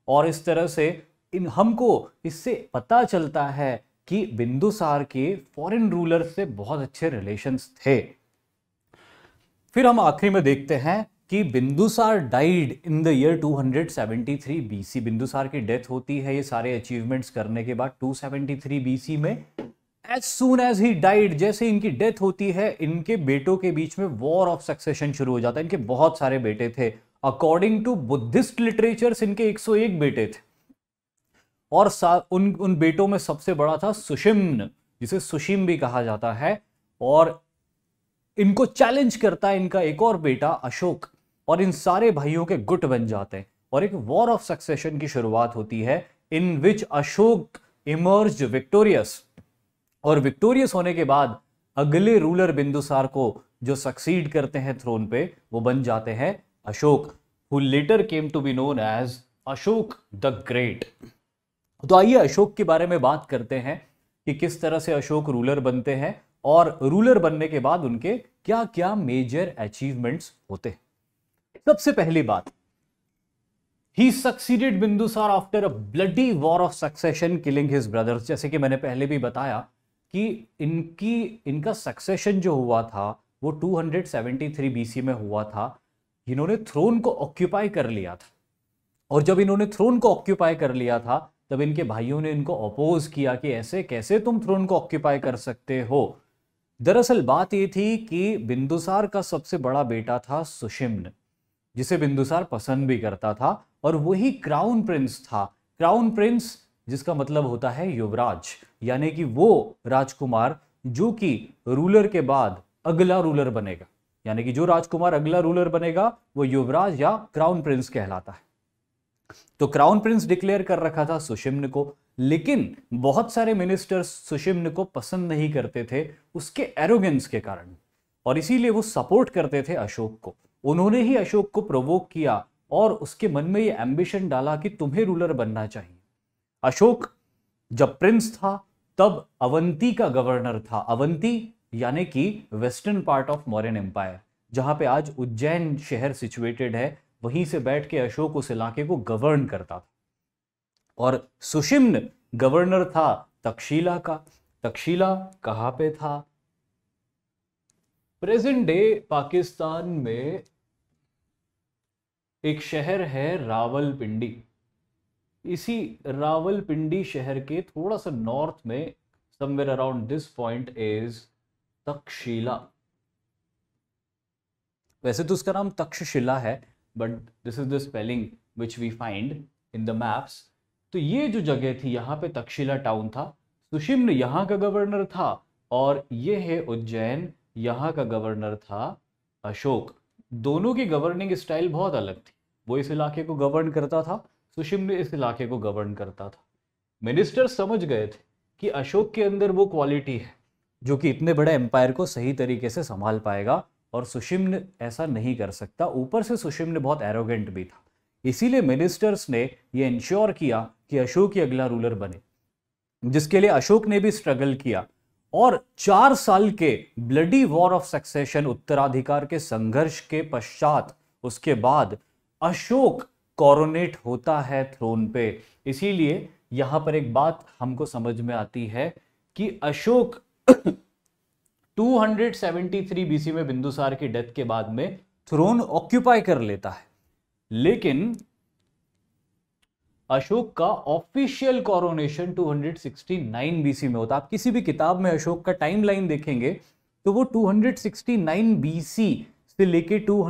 और इस तरह से इन हमको इससे पता चलता है कि बिंदुसार के फॉरेन रूलर से बहुत अच्छे रिलेशंस थे। फिर हम आखिरी में देखते हैं कि Bindusara died in the year two seventy three BC. Bindusara की डेथ होती है ये सारे अचीवमेंट्स करने के बाद टू सेवेंटी थ्री बीसी में। As soon as he died, जैसे इनकी डेथ होती है, इनके बेटों के बीच में वॉर ऑफ सक्सेशन शुरू हो जाता है। इनके बहुत सारे बेटे थे, अकॉर्डिंग टू बुद्धिस्ट लिटरेचर्स इनके एक सौ एक बेटे थे। और उन उन बेटों में सबसे बड़ा था सुशिम्न, जिसे सुशिम भी कहा जाता है। और इनको चैलेंज करता है इनका एक और बेटा अशोक, और इन सारे भाइयों के गुट बन जाते हैं और एक वॉर ऑफ सक्सेशन की शुरुआत होती है, in which Ashok emerge victorious. और विक्टोरियस होने के बाद अगले रूलर बिंदुसार को जो सक्सीड करते हैं थ्रोन पे, वो बन जाते हैं Ashok, who later came to be known as Ashok the great. तो आइए अशोक के बारे में बात करते हैं कि किस तरह से अशोक रूलर बनते हैं और रूलर बनने के बाद उनके क्या क्या मेजर अचीवमेंट्स होते हैं। सबसे पहली बात, He succeeded Bindusara after a bloody war of succession, killing his brothers। जैसे कि मैंने पहले भी बताया कि इनकी इनका सक्सेशन जो हुआ था वो टू सेवेंटी थ्री बीसी में हुआ था। इन्होंने थ्रोन को ऑक्यूपाई कर लिया था और जब इन्होंने थ्रोन को ऑक्यूपाई कर लिया था तब इनके भाइयों ने इनको अपोज किया कि ऐसे कैसे तुम थ्रोन को ऑक्यूपाई कर सकते हो। दरअसल बात ये थी कि बिंदुसार का सबसे बड़ा बेटा था सुशिम्न, जिसे बिंदुसार पसंद भी करता था और वही क्राउन प्रिंस था। क्राउन प्रिंस जिसका मतलब होता है युवराज, यानी कि वो राजकुमार जो कि रूलर के बाद अगला रूलर बनेगा। यानी कि जो राजकुमार अगला रूलर बनेगा वो युवराज या क्राउन प्रिंस कहलाता है। तो क्राउन प्रिंस डिक्लेयर कर रखा था सुशिम्न को, लेकिन बहुत सारे मिनिस्टर्स सुशिम्न को पसंद नहीं करते थे उसके एरोगेंस के कारण, और इसीलिए वो सपोर्ट करते थे अशोक को। उन्होंने ही अशोक को प्रोवोक किया और उसके मन में ये एम्बिशन डाला कि तुम्हें रूलर बनना चाहिए। अशोक जब प्रिंस था तब अवंती का गवर्नर था। अवंती यानी कि western part of Mauryan empire, जहां पे आज उज्जैन शहर सिचुएटेड है, वहीं से बैठ के अशोक उस इलाके को गवर्न करता था। और सुशिम्न गवर्नर था तक्षशिला का। तक्षशिला कहाँ पे था? प्रेजेंट डे पाकिस्तान में एक शहर है रावलपिंडी, इसी रावलपिंडी शहर के थोड़ा सा नॉर्थ में, somewhere around this point is Takshashila. वैसे तो उसका नाम तक्षशिला है, but this is the spelling which we find in the maps. तो ये जो जगह थी यहाँ पे तक्षशिला टाउन था, सुशिम्न यहाँ का गवर्नर था, और ये है उज्जैन, यहाँ का गवर्नर था अशोक। दोनों की गवर्निंग स्टाइल बहुत अलग थी। वो इस इलाके को गवर्न करता था, सुशिम्न इस इलाके को गवर्न करता था। मिनिस्टर समझ गए थे कि अशोक के अंदर वो क्वालिटी है जो कि इतने बड़े एम्पायर को सही तरीके से संभाल पाएगा, और सुशिम्न ऐसा नहीं कर सकता। ऊपर से सुशिम्न बहुत एरोगेंट भी था, इसीलिए मिनिस्टर्स ने ये इंश्योर किया कि अशोक ही अगला रूलर बने, जिसके लिए अशोक ने भी स्ट्रगल किया। और चार साल के ब्लडी वॉर ऑफ सक्सेशन, उत्तराधिकार के संघर्ष के पश्चात, उसके बाद अशोक कोरोनेट होता है थ्रोन पे। इसीलिए यहां पर एक बात हमको समझ में आती है कि Ashoka two seventy three BC में बिंदुसार की डेथ के बाद में थ्रोन ऑक्यूपाई कर लेता है, लेकिन अशोक का official coronation two sixty nine BC में होता है। आप किसी भी किताब में अशोक का टाइमलाइन देखेंगे तो वो टू सिक्सटी नाइन बीसी से लेके टू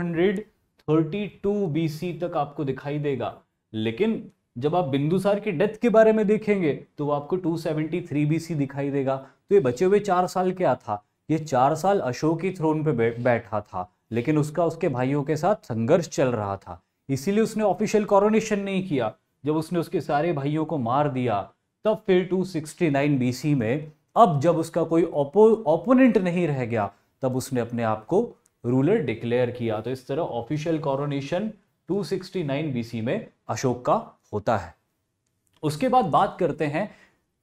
थर्टी टू बीसी तक आपको दिखाई देगा, लेकिन जब आप बिंदुसार के डेथ के बारे में देखेंगे तो वो आपको टू सेवेंटी थ्री बीसी दिखाई देगा। तो ये बचे हुए चार साल क्या था? ये चार साल अशोक ही थ्रोन पे बैठा था, लेकिन उसका उसके भाइयों के साथ संघर्ष चल रहा था, इसीलिए उसने ऑफिशियल कोरोनेशन नहीं किया। जब उसने उसके सारे भाइयों को मार दिया तब फिर टू सिक्सटी नाइन बीसी में, अब जब उसका कोई ओपोनेंट नहीं रह गया, तब उसने अपने आप को रूलर डिक्लेयर किया। तो इस तरह official coronation two sixty nine BC में अशोक का होता है। उसके बाद बात करते हैं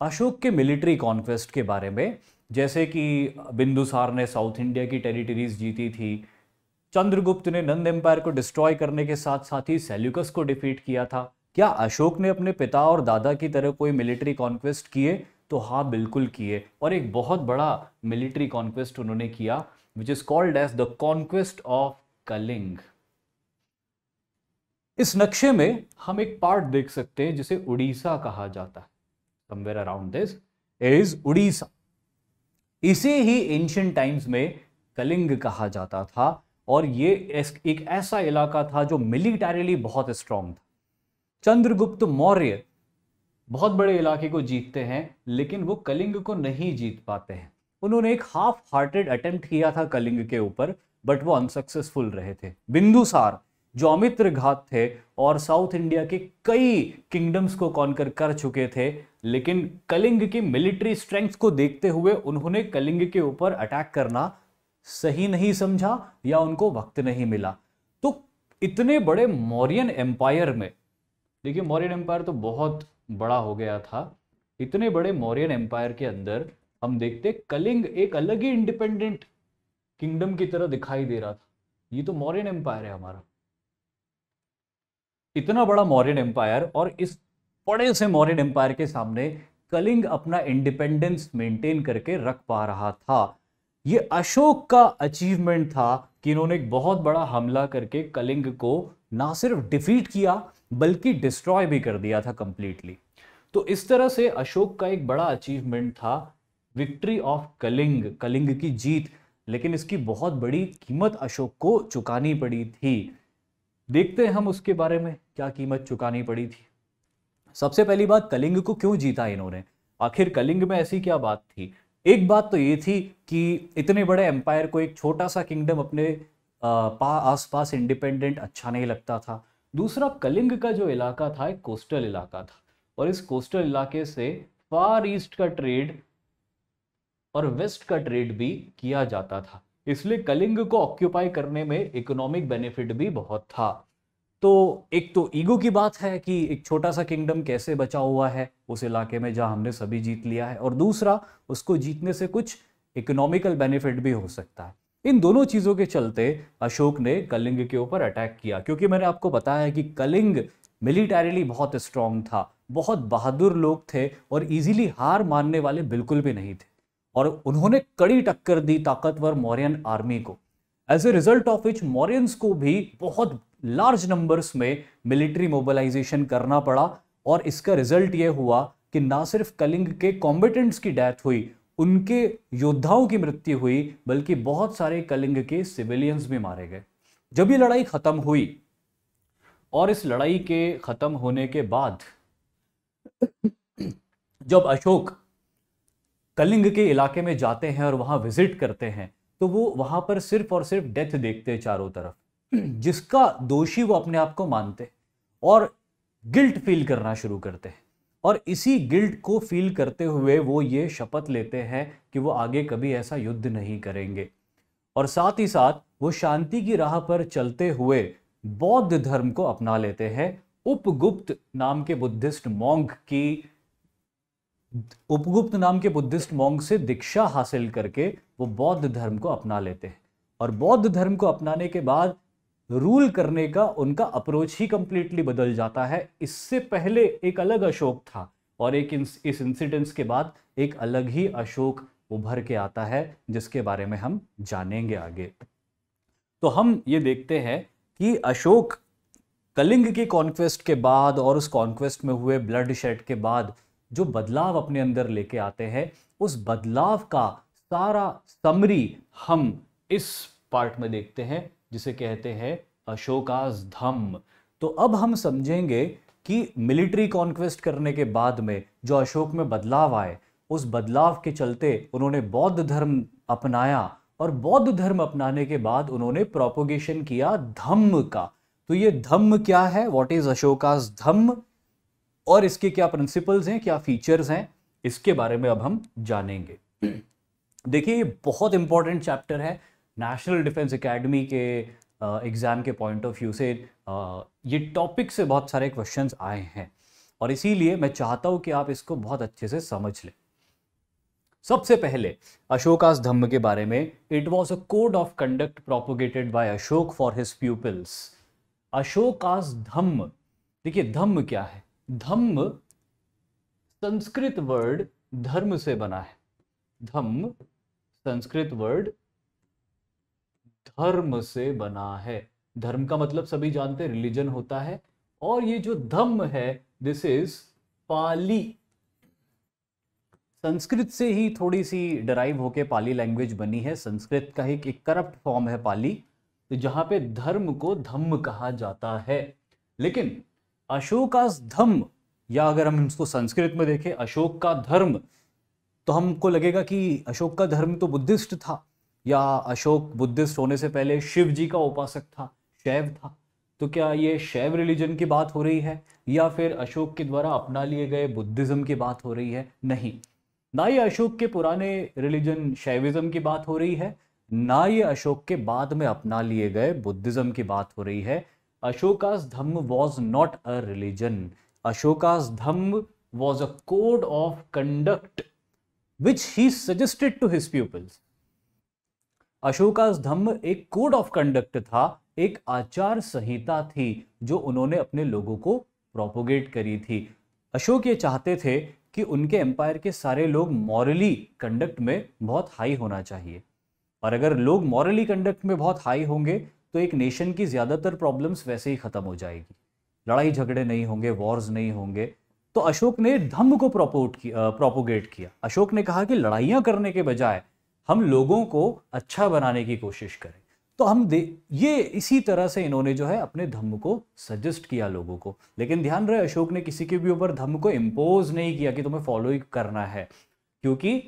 अशोक के मिलिट्री कॉन्क्वेस्ट के बारे में, जैसे कि बिंदुसार ने साउथ इंडिया की टेरिटरीज जीती थी, चंद्रगुप्त ने नंद एम्पायर को डिस्ट्रॉय करने के साथ साथ ही सेल्युकस को डिफीट किया था। क्या अशोक ने अपने पिता और दादा की तरह कोई मिलिट्री कॉन्क्वेस्ट किए? तो हाँ, बिल्कुल किए, और एक बहुत बड़ा मिलिट्री कॉन्क्वेस्ट उन्होंने किया which is called as the conquest of Kalinga. इस नक्शे में हम एक पार्ट देख सकते हैं जिसे उड़ीसा कहा जाता है, somewhere around this is Orissa. इसे ही एंशिएंट टाइम्स में कलिंग कहा जाता था, और ये एक ऐसा इलाका था जो मिलिटरीली बहुत स्ट्रांग था। चंद्रगुप्त मौर्य बहुत बड़े इलाके को जीतते हैं, लेकिन वो कलिंग को नहीं जीत पाते हैं। उन्होंने एक हाफ हार्टेड अटेम्प्ट किया था कलिंग के ऊपर, बट वो अनसक्सेसफुल रहे थे। बिंदुसार जो अमित्र घात थे और साउथ इंडिया के कई किंगडम्स को कॉन्कर कर चुके थे, लेकिन कलिंग की मिलिट्री स्ट्रेंथ को देखते हुए उन्होंने कलिंग के ऊपर अटैक करना सही नहीं समझा, या उनको वक्त नहीं मिला। तो इतने बड़े मौर्यन एम्पायर में, देखिए मौर्यन एम्पायर तो बहुत बड़ा हो गया था, इतने बड़े मौर्यन एम्पायर के अंदर हम देखते कलिंग एक अलग ही इंडिपेंडेंट किंगडम की तरह दिखाई दे रहा था। ये तो मौर्यन एम्पायर है हमारा, इतना बड़ा मौर्यन एम्पायर, और इस बड़े से मौर्यन एम्पायर के सामने कलिंग अपना इंडिपेंडेंस मेंटेन करके रख पा रहा था। ये अशोक का अचीवमेंट था कि इन्होंने एक बहुत बड़ा हमला करके कलिंग को ना सिर्फ डिफीट किया बल्कि डिस्ट्रॉय भी कर दिया था कंप्लीटली। तो इस तरह से अशोक का एक बड़ा अचीवमेंट था, विक्ट्री ऑफ कलिंग, कलिंग की जीत। लेकिन इसकी बहुत बड़ी कीमत अशोक को चुकानी पड़ी थी। देखते हैं हम उसके बारे में क्या कीमत चुकानी पड़ी थी। सबसे पहली बात, कलिंग को क्यों जीता इन्होंने? आखिर कलिंग में ऐसी क्या बात थी? एक बात तो ये थी कि इतने बड़े एम्पायर को एक छोटा सा किंगडम अपने आस पास इंडिपेंडेंट अच्छा नहीं लगता था। दूसरा, कलिंग का जो इलाका था एक कोस्टल इलाका था और इस कोस्टल इलाके से फार ईस्ट का ट्रेड और वेस्ट का ट्रेड भी किया जाता था, इसलिए कलिंग को ऑक्यूपाई करने में इकोनॉमिक बेनिफिट भी बहुत था। तो एक तो ईगो की बात है कि एक छोटा सा किंगडम कैसे बचा हुआ है उस इलाके में जहां हमने सभी जीत लिया है, और दूसरा उसको जीतने से कुछ इकोनॉमिकल बेनिफिट भी हो सकता है। इन दोनों चीज़ों के चलते अशोक ने कलिंग के ऊपर अटैक किया, क्योंकि मैंने आपको बताया है कि कलिंग मिलिटरीली बहुत स्ट्रांग था, बहुत बहादुर लोग थे और इजीली हार मानने वाले बिल्कुल भी नहीं थे, और उन्होंने कड़ी टक्कर दी ताकतवर मौर्यन आर्मी को। As a result of which Mauryans को भी बहुत लार्ज नंबर्स में मिलिट्री मोबिलाइजेशन करना पड़ा, और इसका रिजल्ट ये हुआ कि ना सिर्फ कलिंग के कॉम्बेटेंट्स की डेथ हुई, उनके योद्धाओं की मृत्यु हुई, बल्कि बहुत सारे कलिंग के सिविलियंस भी मारे गए। जब ये लड़ाई खत्म हुई और इस लड़ाई के खत्म होने के बाद जब अशोक कलिंग के इलाके में जाते हैं और वहाँ विजिट करते हैं, तो वो वहाँ पर सिर्फ और सिर्फ डेथ देखते हैं चारों तरफ, जिसका दोषी वो अपने आप को मानते और गिल्ट फील करना शुरू करते हैं, और इसी गिल्ट को फील करते हुए वो ये शपथ लेते हैं कि वो आगे कभी ऐसा युद्ध नहीं करेंगे। और साथ ही साथ वो शांति की राह पर चलते हुए बौद्ध धर्म को अपना लेते हैं। उपगुप्त नाम के बुद्धिस्ट मॉन्क की उपगुप्त नाम के बुद्धिस्ट मॉन्क से दीक्षा हासिल करके वो बौद्ध धर्म को अपना लेते हैं, और बौद्ध धर्म को अपनाने के बाद रूल करने का उनका अप्रोच ही कंप्लीटली बदल जाता है। इससे पहले एक अलग अशोक था और एक इस, इस इंसिडेंस के बाद एक अलग ही अशोक उभर के आता है, जिसके बारे में हम जानेंगे आगे। तो हम ये देखते हैं कि अशोक कलिंग के कॉन्क्वेस्ट के बाद और उस कॉन्क्वेस्ट में हुए ब्लड शेड के बाद जो बदलाव अपने अंदर लेके आते हैं, उस बदलाव का सारा समरी हम इस पार्ट में देखते हैं, जिसे कहते हैं अशोकाज धम्म। तो अब हम समझेंगे कि मिलिट्री कॉन्क्वेस्ट करने के बाद में जो अशोक में बदलाव आए, उस बदलाव के चलते उन्होंने बौद्ध धर्म अपनाया, और बौद्ध धर्म अपनाने के बाद उन्होंने प्रोपोगेशन किया धम्म का। तो ये धम्म क्या है, व्हाट इज अशोकाज धम्म, और इसके क्या प्रिंसिपल्स हैं, क्या फीचर्स हैं, इसके बारे में अब हम जानेंगे। देखिए, ये बहुत इंपॉर्टेंट चैप्टर है नेशनल डिफेंस एकेडमी के एग्ज़ाम के पॉइंट ऑफ व्यू से। आ, ये टॉपिक से बहुत सारे क्वेश्चंस आए हैं और इसीलिए मैं चाहता हूँ कि आप इसको बहुत अच्छे से समझ लें। सबसे पहले अशोकाज धम्म के बारे में, it was a code of conduct propagated by Ashok for his peoples. Ashoka's धम्म, देखिए धम्म क्या है। धम्म संस्कृत वर्ड धर्म से बना है, धम्म संस्कृत वर्ड धर्म से बना है। धर्म का मतलब सभी जानते हैं रिलीजन होता है, और ये जो धम्म है दिस इज पाली, संस्कृत से ही थोड़ी सी डराइव होके पाली लैंग्वेज बनी है। संस्कृत का ही एक करप्ट फॉर्म है पाली, तो जहां पे धर्म को धम्म कहा जाता है। लेकिन अशोकाज धम्म, या अगर हम इसको संस्कृत में देखें अशोक का धर्म, तो हमको लगेगा कि अशोक का धर्म तो बुद्धिस्ट था, या अशोक बुद्धिस्ट होने से पहले शिव जी का उपासक था, शैव था। तो क्या ये शैव रिलीजन की बात हो रही है, या फिर अशोक के द्वारा अपना लिए गए बुद्धिज़्म की बात हो रही है? नहीं, ना ये अशोक के पुराने रिलीजन शैविज़्म की बात हो रही है, ना ये अशोक के बाद में अपना लिए गए बुद्धिज़्म की बात हो रही है। Ashoka's Dhamma was not a religion. Ashoka's Dhamma was a code of conduct which he suggested to his pupils. Ashoka's Dhamma एक code of conduct था, एक आचार संहिता थी जो उन्होंने अपने लोगों को propagate करी थी। अशोक ये चाहते थे कि उनके एम्पायर के सारे लोग morally conduct में बहुत high होना चाहिए, और अगर लोग morally conduct में बहुत high होंगे तो एक नेशन की ज़्यादातर प्रॉब्लम्स वैसे ही ख़त्म हो जाएगी, लड़ाई झगड़े नहीं होंगे, वॉर्स नहीं होंगे। तो अशोक ने धम्म को प्रोपोट किया, प्रोपोगेट किया। अशोक ने कहा कि लड़ाइयाँ करने के बजाय हम लोगों को अच्छा बनाने की कोशिश करें। तो हम दे ये इसी तरह से इन्होंने जो है अपने धम्म को सजेस्ट किया लोगों को। लेकिन ध्यान रहे, अशोक ने किसी के भी ऊपर धम्म को इम्पोज नहीं किया कि तुम्हें फॉलो ही करना है, क्योंकि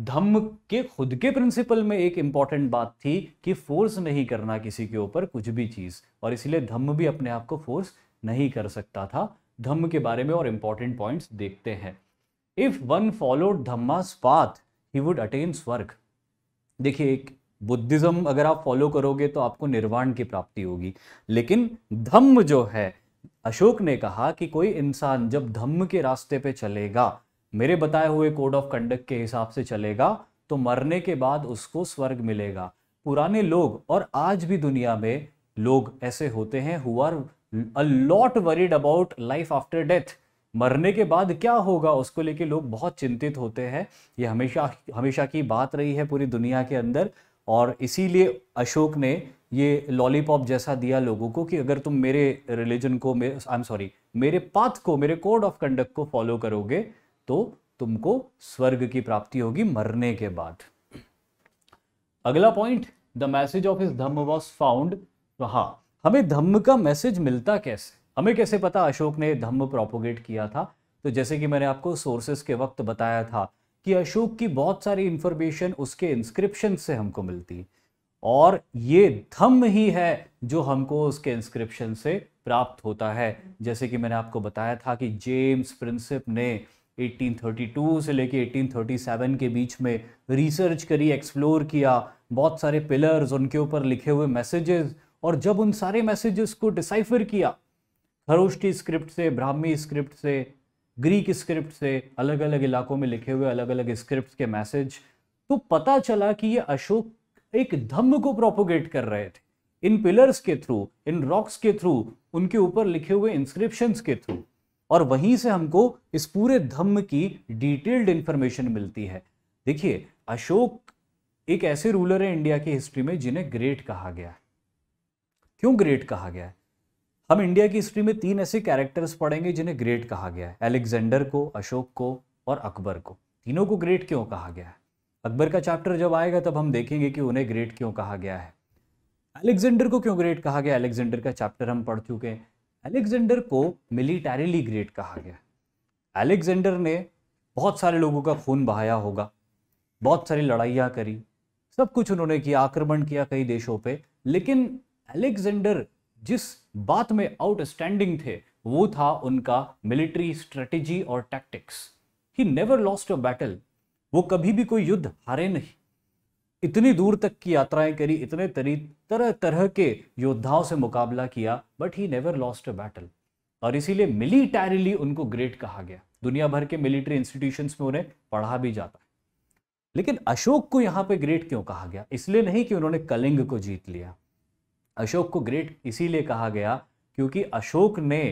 धम्म के खुद के प्रिंसिपल में एक इंपॉर्टेंट बात थी कि फोर्स नहीं करना किसी के ऊपर कुछ भी चीज, और इसलिए धम्म भी अपने आप को फोर्स नहीं कर सकता था। धम्म के बारे में और इंपॉर्टेंट पॉइंट्स देखते हैं। If one followed धम्मास path he would attain स्वर्ग। देखिए, एक बुद्धिज्म अगर आप फॉलो करोगे तो आपको निर्वाण की प्राप्ति होगी, लेकिन धम्म जो है, अशोक ने कहा कि कोई इंसान जब धम्म के रास्ते पे चलेगा, मेरे बताए हुए कोड ऑफ कंडक्ट के हिसाब से चलेगा, तो मरने के बाद उसको स्वर्ग मिलेगा। पुराने लोग और आज भी दुनिया में लोग ऐसे होते हैं who are a lot worried about life after death. मरने के बाद क्या होगा उसको लेके लोग बहुत चिंतित होते हैं। ये हमेशा हमेशा की बात रही है पूरी दुनिया के अंदर, और इसीलिए अशोक ने ये लॉलीपॉप जैसा दिया लोगों को कि अगर तुम मेरे रिलीजन को, आई एम सॉरी, मेरे पाथ को, मेरे कोड ऑफ कंडक्ट को फॉलो करोगे तो तुमको स्वर्ग की प्राप्ति होगी मरने के बाद। अगला point, the message of his Dhamma was found. हाँ, हमें धम्म का मैसेज मिलता कैसे, हमें कैसे पता अशोक ने धम्म प्रोपोगेट किया था? तो जैसे कि मैंने आपको सोर्सेस के वक्त बताया था कि अशोक की बहुत सारी इंफॉर्मेशन उसके इंस्क्रिप्शन से हमको मिलती, और ये धम्म ही है जो हमको उसके इंस्क्रिप्शन से प्राप्त होता है। जैसे कि मैंने आपको बताया था कि जेम्स प्रिंसिप ने अठारह सौ बत्तीस से लेके अठारह सौ सैंतीस के बीच में रिसर्च करी, एक्सप्लोर किया, बहुत सारे पिलर्स, उनके ऊपर लिखे हुए मैसेजेस, और जब उन सारे मैसेजेस को डिसाइफर किया, खरोष्टी स्क्रिप्ट से, ब्राह्मी स्क्रिप्ट से, ग्रीक स्क्रिप्ट से, अलग अलग इलाकों में लिखे हुए अलग अलग स्क्रिप्ट के मैसेज, तो पता चला कि ये अशोक एक धम्म को प्रोपोगेट कर रहे थे। इन पिलर्स के थ्रू, इन रॉक्स के थ्रू, उनके ऊपर लिखे हुए इंस्क्रिप्शंस के थ्रू, और वहीं से हमको इस पूरे धम्म की डिटेल्ड इंफॉर्मेशन मिलती है। देखिए, अशोक एक ऐसे रूलर है इंडिया की हिस्ट्री में जिन्हें ग्रेट कहा गया है। क्यों ग्रेट कहा गया है? हम इंडिया की हिस्ट्री में तीन ऐसे कैरेक्टर्स पढ़ेंगे जिन्हें ग्रेट कहा गया है, अलेक्जेंडर को, अशोक को और अकबर को। तीनों को ग्रेट क्यों कहा गया है? अकबर का चैप्टर जब आएगा तब हम देखेंगे कि उन्हें ग्रेट क्यों कहा गया है। अलेक्जेंडर को क्यों ग्रेट कहा गया? अलेक्जेंडर का चैप्टर हम पढ़ चुके हैं। अलेक्जेंडर को मिलिटरीली ग्रेट कहा गया। अलेक्जेंडर ने बहुत सारे लोगों का खून बहाया होगा, बहुत सारी लड़ाइयाँ करी, सब कुछ उन्होंने किया, आक्रमण किया कई देशों पे, लेकिन अलेक्जेंडर जिस बात में आउटस्टैंडिंग थे वो था उनका मिलिट्री स्ट्रेटेजी और tactics. He never lost a battle. वो कभी भी कोई युद्ध हारे नहीं। इतनी दूर तक की यात्राएं करी, इतने तरह तरह के योद्धाओं से मुकाबला किया, but he never lost a battle, और इसीलिए मिलिटरीली उनको ग्रेट कहा गया। दुनिया भर के मिलिट्री इंस्टीट्यूशंस में उन्हें पढ़ा भी जाता है। लेकिन अशोक को यहाँ पे ग्रेट क्यों कहा गया? इसलिए नहीं कि उन्होंने कलिंग को जीत लिया। अशोक को ग्रेट इसीलिए कहा गया क्योंकि अशोक ने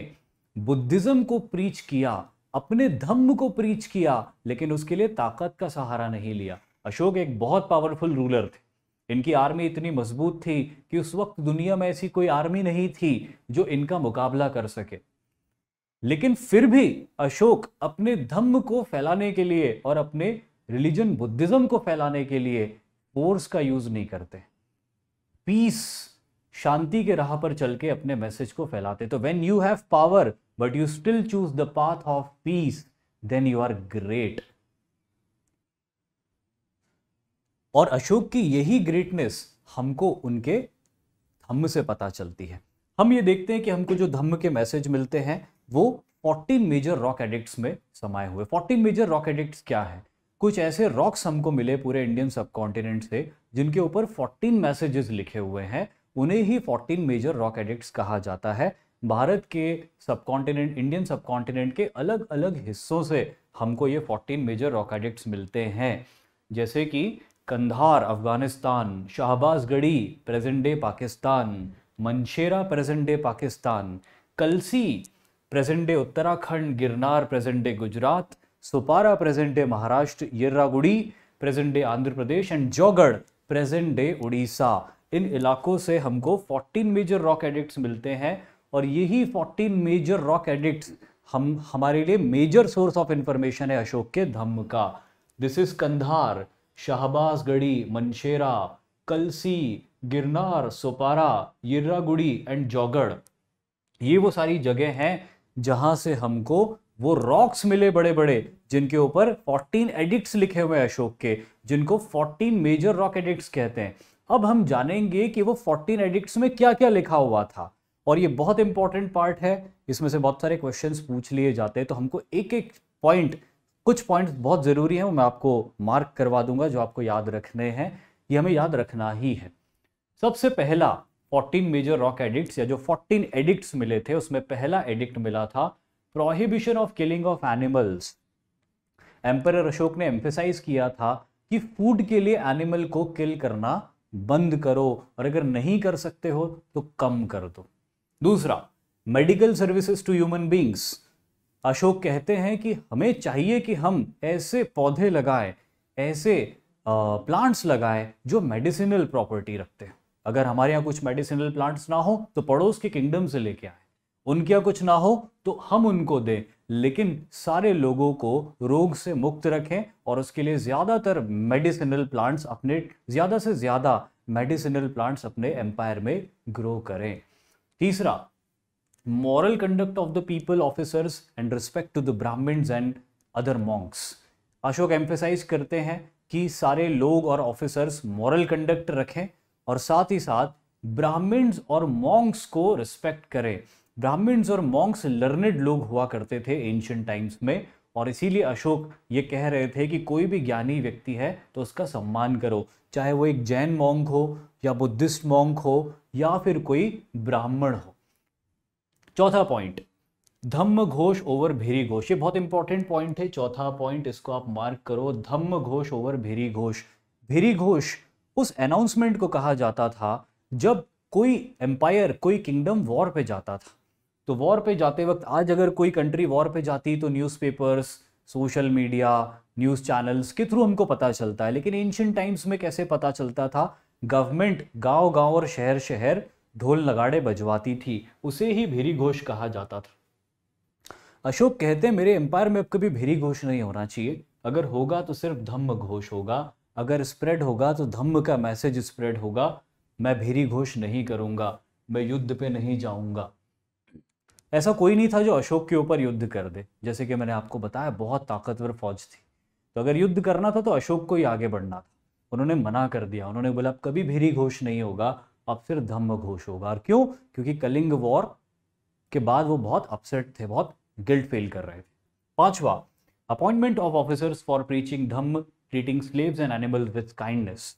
बुद्धिज्म को प्रीच किया, अपने धम्म को प्रीच किया, लेकिन उसके लिए ताकत का सहारा नहीं लिया। अशोक एक बहुत पावरफुल रूलर थे। इनकी आर्मी इतनी मजबूत थी कि उस वक्त दुनिया में ऐसी कोई आर्मी नहीं थी जो इनका मुकाबला कर सके, लेकिन फिर भी अशोक अपने धम्म को फैलाने के लिए और अपने रिलीजन बुद्धिज्म को फैलाने के लिए फोर्स का यूज नहीं करते। पीस, शांति के राह पर चल के अपने मैसेज को फैलाते। तो when you have power but you still choose the path of peace, then you are great. और अशोक की यही ग्रेटनेस हमको उनके धम्म से पता चलती है। हम ये देखते हैं कि हमको जो धम्म के मैसेज मिलते हैं वो फोर्टीन मेजर रॉक एडिक्ट्स में समाये हुए। फोर्टीन मेजर रॉक एडिक्ट्स क्या है? कुछ ऐसे रॉक्स हमको मिले पूरे इंडियन सबकॉन्टिनेंट से जिनके ऊपर फोर्टीन मैसेजेस लिखे हुए हैं, उन्हें ही फोर्टीन मेजर रॉक एडिक्ट्स कहा जाता है। भारत के सबकॉन्टिनेंट, इंडियन सबकॉन्टिनेंट के अलग अलग हिस्सों से हमको ये फोर्टीन मेजर रॉक एडिक्ट्स मिलते हैं, जैसे कि Kandahar Afghanistan, Shahbaz Garhi present day Pakistan, Mansehra present day Pakistan, Kalsi present day Uttarakhand, Girnar present day Gujarat, Sopara present day Maharashtra, Yerragudi present day Andhra Pradesh and Jaugada present day Orissa. इन इलाकों से हमको फोर्टीन मेजर रॉक एडिक्ट्स मिलते हैं, और यही फोर्टीन मेजर रॉक एडिक्ट्स हम हमारे लिए मेजर सोर्स ऑफ इंफॉर्मेशन है अशोक के धम्म का। This is Kandahar, Shahbaz Garhi, Mansehra, Kalsi, Girnar, Sopara, Yerragudi and Jaugada. ये वो सारी जगह हैं जहाँ से हमको वो रॉक्स मिले बड़े बड़े जिनके ऊपर चौदह एडिक्ट्स लिखे हुए हैं अशोक के, जिनको चौदह मेजर रॉक एडिक्ट्स कहते हैं। अब हम जानेंगे कि वो चौदह एडिक्ट्स में क्या क्या लिखा हुआ था, और ये बहुत इंपॉर्टेंट पार्ट है, इसमें से बहुत सारे क्वेश्चंस पूछ लिए जाते हैं, तो हमको एक एक पॉइंट, कुछ पॉइंट्स बहुत ज़रूरी हैं वो मैं आपको मार्क करवा दूंगा जो आपको याद रखने हैं, ये हमें याद रखना ही है। सबसे पहला चौदह मेजर रॉक एडिक्ट्स या जो चौदह एडिक्ट्स मिले थे उसमें पहला एडिक्ट मिला था prohibition of killing of animals. Emperor Ashok ने एम्फेसाइज किया था कि फूड के लिए एनिमल को किल करना बंद करो, और अगर नहीं कर सकते हो तो कम कर दो। दूसरा, medical services to human beings. Ashok कहते हैं कि हमें चाहिए कि हम ऐसे पौधे लगाएं, ऐसे प्लांट्स लगाएं जो मेडिसिनल प्रॉपर्टी रखते हैं। अगर हमारे यहाँ कुछ मेडिसिनल प्लांट्स ना हो तो पड़ोस के किंगडम से लेके आए, उनके यहाँ कुछ ना हो तो हम उनको दें, लेकिन सारे लोगों को रोग से मुक्त रखें, और उसके लिए ज़्यादातर मेडिसिनल प्लांट्स अपने ज़्यादा से ज़्यादा मेडिसिनल प्लांट्स अपने एम्पायर में ग्रो करें। तीसरा, moral conduct of the people, officers and respect to the Brahmins and other monks। Ashok emphasise करते हैं कि सारे लोग और ऑफिसर्स मॉरल कंडक्ट रखें और साथ ही साथ ब्राह्मण्स और मॉन्क्स को रिस्पेक्ट करें। ब्राह्मण्स और मॉन्क्स लर्नेड लोग हुआ करते थे एंशिएंट टाइम्स में, और इसीलिए अशोक ये कह रहे थे कि कोई भी ज्ञानी व्यक्ति है तो उसका सम्मान करो, चाहे वो एक जैन मॉन्क हो या बुद्धिस्ट मॉन्क हो या फिर कोई ब्राह्मण हो। चौथा पॉइंट, धम्म घोष ओवर भेरी घोष। ये बहुत इंपॉर्टेंट पॉइंट है, चौथा पॉइंट, इसको आप मार्क करो, धम्म घोष ओवर भेरी घोष। भेरी घोष उस अनाउंसमेंट को कहा जाता था जब कोई एम्पायर, कोई किंगडम वॉर पे जाता था। तो वॉर पे जाते वक्त, आज अगर कोई कंट्री वॉर पे जाती तो newspapers, social media, news channels के थ्रू हमको पता चलता है, लेकिन एंशिएंट टाइम्स में कैसे पता चलता था? गवर्नमेंट गाँव गाँव और शहर शहर ढोल नगाड़े बजवाती थी, उसे ही भेरी घोष कहा जाता था। अशोक कहते हैं मेरे एम्पायर में अब कभी भेरी घोष नहीं होना चाहिए, अगर होगा तो सिर्फ धम्म घोष होगा, अगर स्प्रेड होगा तो धम्म का मैसेज स्प्रेड होगा। मैं भेरी घोष नहीं करूँगा, मैं युद्ध पे नहीं जाऊँगा। ऐसा कोई नहीं था जो अशोक के ऊपर युद्ध कर दे, जैसे कि मैंने आपको बताया बहुत ताकतवर फौज थी, तो अगर युद्ध करना था तो अशोक को ही आगे बढ़ना था। उन्होंने मना कर दिया, उन्होंने बोला अब कभी भेरी घोष नहीं होगा, अब फिर धम्म घोष होगा। और क्यों? क्योंकि कलिंग वॉर के बाद वो बहुत अपसेट थे, बहुत गिल्ट फेल कर रहे थे। पांचवा, appointment of officers for preaching Dhamma, treating slaves and animals with kindness.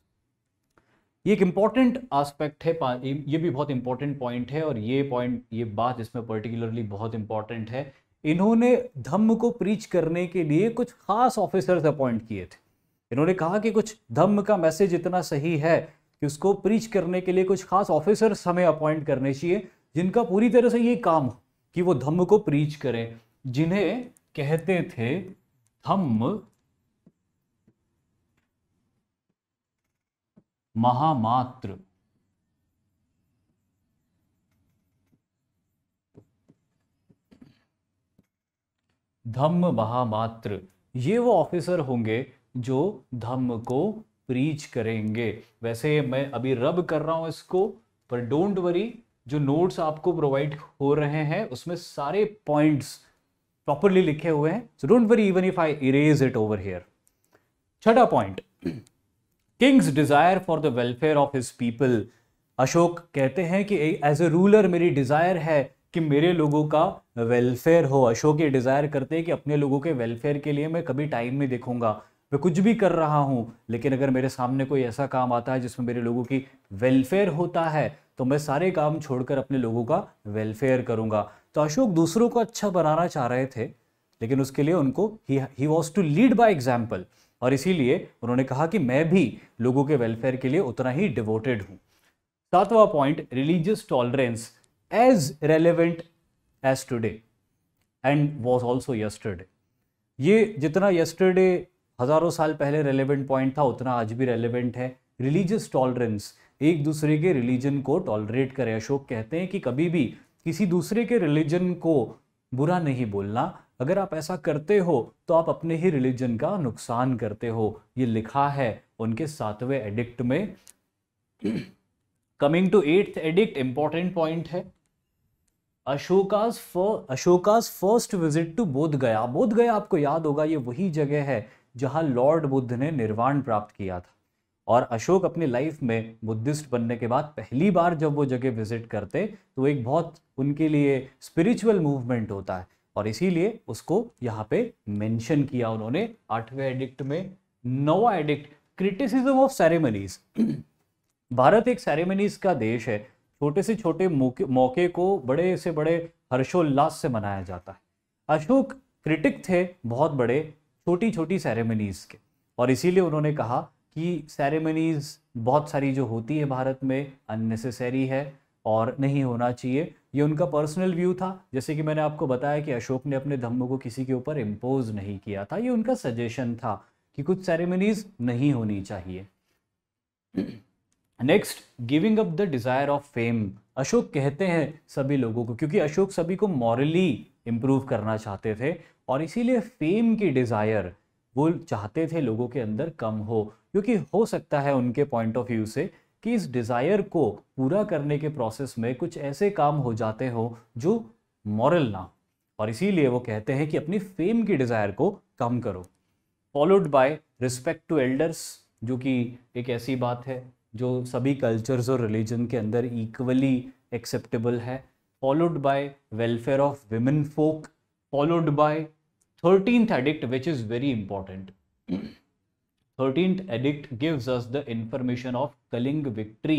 ये एक इंपॉर्टेंट एस्पेक्ट है, ये भी बहुत इंपॉर्टेंट पॉइंट है, और ये पॉइंट, ये बात इसमें पर्टिकुलरली बहुत इंपॉर्टेंट है। इन्होंने धम्म को प्रीच करने के लिए कुछ खास ऑफिसर्स अपॉइंट किए थे। इन्होंने कहा कि कुछ धम्म का मैसेज इतना सही है, उसको प्रीच करने के लिए कुछ खास ऑफिसर्स हमें अपॉइंट करने चाहिए जिनका पूरी तरह से ये काम हो कि वो धम्म को प्रीच करें, जिन्हें कहते थे धम्म महामात्र। धम्म महामात्र, ये वो ऑफिसर होंगे जो धम्म को प्रीच करेंगे। वैसे मैं अभी रब कर रहा हूं इसको, पर डोंट वरी, जो नोट्स आपको प्रोवाइड हो रहे हैं उसमें सारे पॉइंट्स प्रॉपरली लिखे हुए हैं, so don't worry even if I erase it over here. छठा point, king's desire for the welfare of his people. Ashok कहते हैं कि एज ए रूलर मेरी डिजायर है कि मेरे लोगों का वेलफेयर हो। अशोक ये डिजायर करते हैं कि अपने लोगों के वेलफेयर के लिए मैं कभी टाइम नहीं देखूंगा, मैं कुछ भी कर रहा हूं, लेकिन अगर मेरे सामने कोई ऐसा काम आता है जिसमें मेरे लोगों की वेलफेयर होता है तो मैं सारे काम छोड़कर अपने लोगों का वेलफेयर करूंगा। तो अशोक दूसरों को अच्छा बनाना चाह रहे थे, लेकिन उसके लिए उनको he was to lead by example, और इसीलिए उन्होंने कहा कि मैं भी लोगों के वेलफेयर के लिए उतना ही डिवोटेड हूँ। सातवां point, religious tolerance as relevant as today and was also yesterday. ये जितना यस्टरडे हज़ारों साल पहले रेलेवेंट पॉइंट था उतना आज भी रेलेवेंट है। रिलीजियस टॉलरेंस, एक दूसरे के रिलीजन को टॉलरेट करें। अशोक कहते हैं कि कभी भी किसी दूसरे के रिलीजन को बुरा नहीं बोलना, अगर आप ऐसा करते हो तो आप अपने ही रिलीजन का नुकसान करते हो। ये लिखा है उनके सातवें एडिक्ट में। Coming to eighth edict, important point है, Ashoka's first Ashoka's first visit to Bodh Gaya. बोध गया आपको याद होगा ये वही जगह है जहां लॉर्ड बुद्ध ने निर्वाण प्राप्त किया था, और अशोक अपनी लाइफ में बुद्धिस्ट बनने के बाद पहली बार जब वो जगह विजिट करते तो एक बहुत उनके लिए स्पिरिचुअल मूवमेंट होता है, और इसीलिए उसको यहाँ पे मेंशन किया उन्होंने आठवें एडिक्ट में। नौवा edict, criticism of ceremonies. Bharat एक सेरेमनीज का देश है, छोटे से छोटे मौके, मौके को बड़े से बड़े हर्षोल्लास से मनाया जाता है। अशोक क्रिटिक थे बहुत बड़े छोटी छोटी सेरेमनीज के, और इसीलिए उन्होंने कहा कि सेरेमनीज बहुत सारी जो होती है भारत में अननेसेसरी है और नहीं होना चाहिए। ये उनका पर्सनल व्यू था। जैसे कि मैंने आपको बताया कि अशोक ने अपने धम्म को किसी के ऊपर इम्पोज नहीं किया था, ये उनका सजेशन था कि कुछ सेरेमनीज नहीं होनी चाहिए। Next, giving up the desire of fame. Ashok कहते हैं सभी लोगों को, क्योंकि अशोक सभी को मॉरली इम्प्रूव करना चाहते थे, और इसीलिए फेम की डिज़ायर वो चाहते थे लोगों के अंदर कम हो, क्योंकि हो सकता है उनके पॉइंट ऑफ व्यू से कि इस डिज़ायर को पूरा करने के प्रोसेस में कुछ ऐसे काम हो जाते हों जो मॉरल ना हो, और इसीलिए वो कहते हैं कि अपनी फेम की डिज़ायर को कम करो। Followed by respect to elders, जो कि एक ऐसी बात है जो सभी कल्चर्स और रिलीजन के अंदर इक्वली एक्सेप्टेबल है। Followed by welfare of women folk. Followed by thirteenth edict which is very important. Thirteenth edict gives us the information of culling victory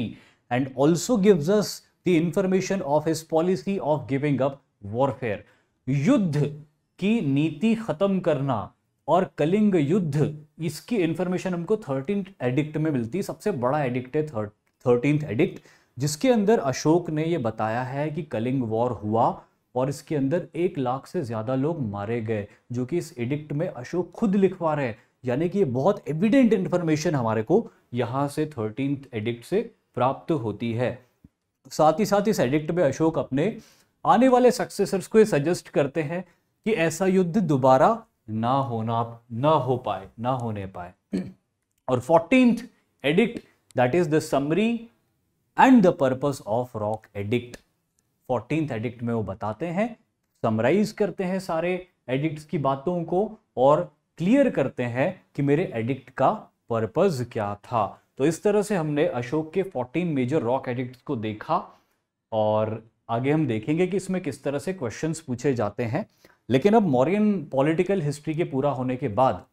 and also gives us the information of his policy of giving up warfare. युद्ध की नीति खत्म करना और कलिंग युद्ध, इसकी information हमको thirteenth addict में मिलती है। सबसे बड़ा एडिक्ट है थर्टींथ एडिक्ट, जिसके अंदर अशोक ने ये बताया है कि कलिंग वॉर हुआ और इसके अंदर एक लाख से ज़्यादा लोग मारे गए, जो कि इस एडिक्ट में अशोक खुद लिखवा रहे हैं। यानी कि ये बहुत एविडेंट इन्फॉर्मेशन हमारे को यहाँ से थर्टींथ एडिक्ट से प्राप्त होती है। साथ ही साथ इस एडिक्ट में अशोक अपने आने वाले सक्सेसर्स को ये सजेस्ट करते हैं कि ऐसा युद्ध दोबारा ना होना ना हो पाए ना होने पाए। और fourteenth edict, that is the summary and the purpose of rock edict. Fourteenth edict में वो बताते हैं, समराइज करते हैं सारे एडिक्ट्स की बातों को और क्लियर करते हैं कि मेरे एडिक्ट का पर्पस क्या था। तो इस तरह से हमने अशोक के फोर्टीन मेजर रॉक एडिक्ट्स को देखा, और आगे हम देखेंगे कि इसमें किस तरह से क्वेश्चंस पूछे जाते हैं। लेकिन अब मौर्यन पॉलिटिकल हिस्ट्री के पूरा होने के बाद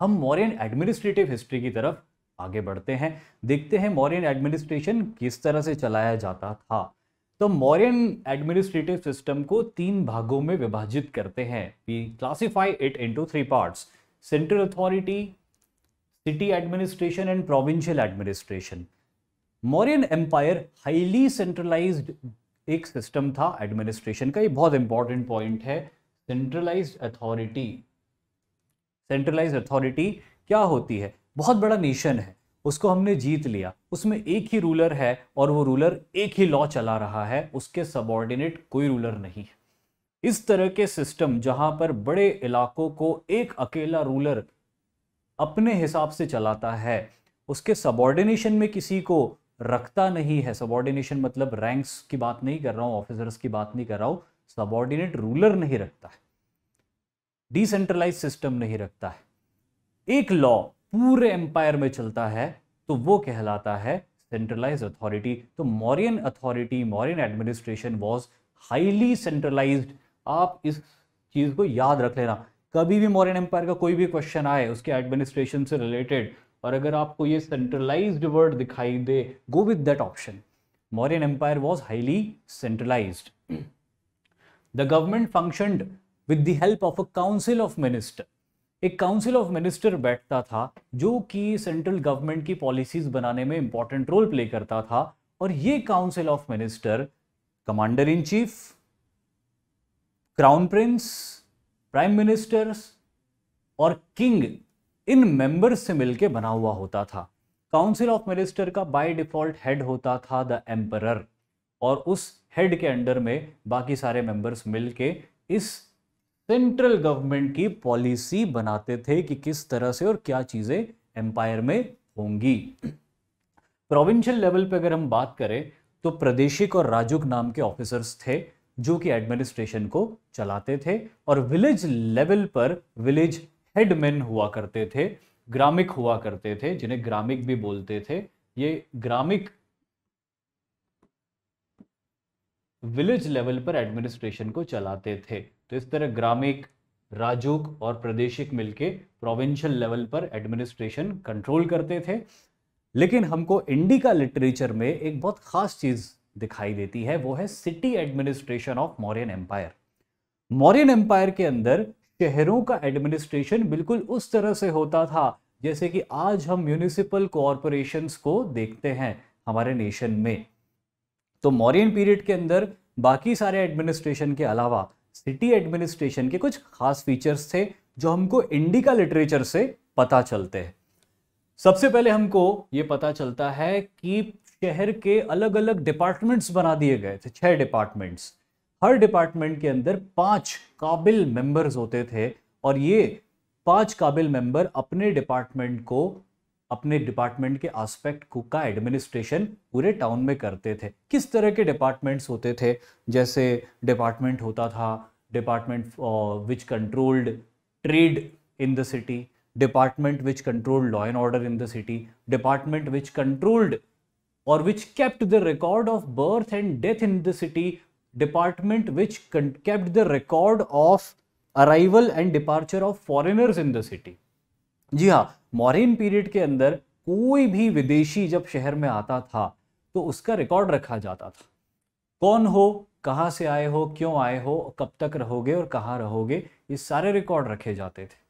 हम मौर्यन एडमिनिस्ट्रेटिव हिस्ट्री की तरफ आगे बढ़ते हैं, देखते हैं मौर्यन एडमिनिस्ट्रेशन किस तरह से चलाया जाता था। तो मौर्यन एडमिनिस्ट्रेटिव सिस्टम को तीन भागों में विभाजित करते हैं। We classify it into three parts, central authority, city administration and provincial administration. Mauryan empire highly centralised एक सिस्टम था एडमिनिस्ट्रेशन का। ये बहुत इंपॉर्टेंट पॉइंट है। सेंट्रलाइज्ड अथॉरिटी, सेंट्रलाइज्ड अथॉरिटी क्या होती है? बहुत बड़ा नेशन है, उसको हमने जीत लिया, उसमें एक ही रूलर है और वो रूलर एक ही लॉ चला रहा है, उसके सबऑर्डिनेट कोई रूलर नहीं है। इस तरह के सिस्टम जहां पर बड़े इलाकों को एक अकेला रूलर अपने हिसाब से चलाता है, उसके सबऑर्डिनेशन में किसी को रखता नहीं है। सबऑर्डिनेशन मतलब रैंक्स की बात नहीं कर रहा हूँ, ऑफिसर्स की बात नहीं कर रहा हूँ, सबऑर्डिनेट रूलर नहीं रखता है, डिसेंट्रलाइज सिस्टम नहीं रखता है, एक लॉ पूरे एम्पायर में चलता है, तो वो कहलाता है सेंट्रलाइज अथॉरिटी। तो Mauryan authority, Mauryan administration was highly centralised. आप इस चीज़ को याद रख लेना, कभी भी मौर्यन एम्पायर का कोई भी क्वेश्चन आए उसके एडमिनिस्ट्रेशन से रिलेटेड, और अगर आपको ये सेंट्रलाइज्ड वर्ड दिखाई दे, go with that option. Mauryan empire was highly centralised. The government functioned with the help of a council of minister. एक काउंसिल ऑफ मिनिस्टर बैठता था जो कि सेंट्रल गवर्नमेंट की पॉलिसीज बनाने में इंपॉर्टेंट रोल प्ले करता था, और ये council of minister commander in chief, crown prince, prime ministers और किंग, इन मेंबर्स से मिलके बना हुआ होता था। काउंसिल ऑफ मिनिस्टर का बाय डिफॉल्ट हेड होता था द एम्परर, और उस हेड के अंडर में बाकी सारे मेंबर्स मिलके इस सेंट्रल गवर्नमेंट की पॉलिसी बनाते थे कि किस तरह से और क्या चीज़ें एम्पायर में होंगी। प्रोविंशियल लेवल पे अगर हम बात करें तो प्रादेशिक और राजुक नाम के ऑफिसर्स थे, जो कि एडमिनिस्ट्रेशन को चलाते थे और विलेज लेवल पर विलेज हेडमैन हुआ करते थे, ग्रामिक हुआ करते थे, जिन्हें ग्रामिक भी बोलते थे। ये ग्रामिक विलेज लेवल पर एडमिनिस्ट्रेशन को चलाते थे। तो इस तरह ग्रामिक, राजूक और प्रादेशिक मिलके प्रोविंशियल लेवल पर एडमिनिस्ट्रेशन कंट्रोल करते थे। लेकिन हमको इंडिका लिटरेचर में एक बहुत खास चीज़ दिखाई देती है, वो है city administration of Mauryan empire. Mauryan empire के अंदर शहरों का एडमिनिस्ट्रेशन बिल्कुल उस तरह से होता था जैसे कि आज हम म्यूनिसिपल कॉरपोरेशंस को देखते हैं हमारे नेशन में। तो मौर्यन पीरियड के अंदर बाकी सारे एडमिनिस्ट्रेशन के अलावा सिटी एडमिनिस्ट्रेशन के कुछ खास फीचर्स थे जो हमको इंडिका लिटरेचर से पता चलते हैं। सबसे पहले हमको ये पता चलता है कि शहर के अलग अलग डिपार्टमेंट्स बना दिए गए थे, छह डिपार्टमेंट्स। हर डिपार्टमेंट के अंदर पांच काबिल मेंबर्स होते थे और ये पांच काबिल मेंबर अपने डिपार्टमेंट को, अपने डिपार्टमेंट के एस्पेक्ट को का एडमिनिस्ट्रेशन पूरे टाउन में करते थे। किस तरह के डिपार्टमेंट्स होते थे? जैसे डिपार्टमेंट होता था department which controlled trade in the city, department which controlled law and order in the city, department which controlled और which kept the record of birth and death in the city, department which kept the record of arrival and departure of foreigners in the city. जी हाँ, Mauryan period के अंदर कोई भी विदेशी जब शहर में आता था तो उसका रिकॉर्ड रखा जाता था। कौन हो, कहाँ से आए हो, क्यों आए हो, कब तक रहोगे और कहाँ रहोगे, ये सारे रिकॉर्ड रखे जाते थे।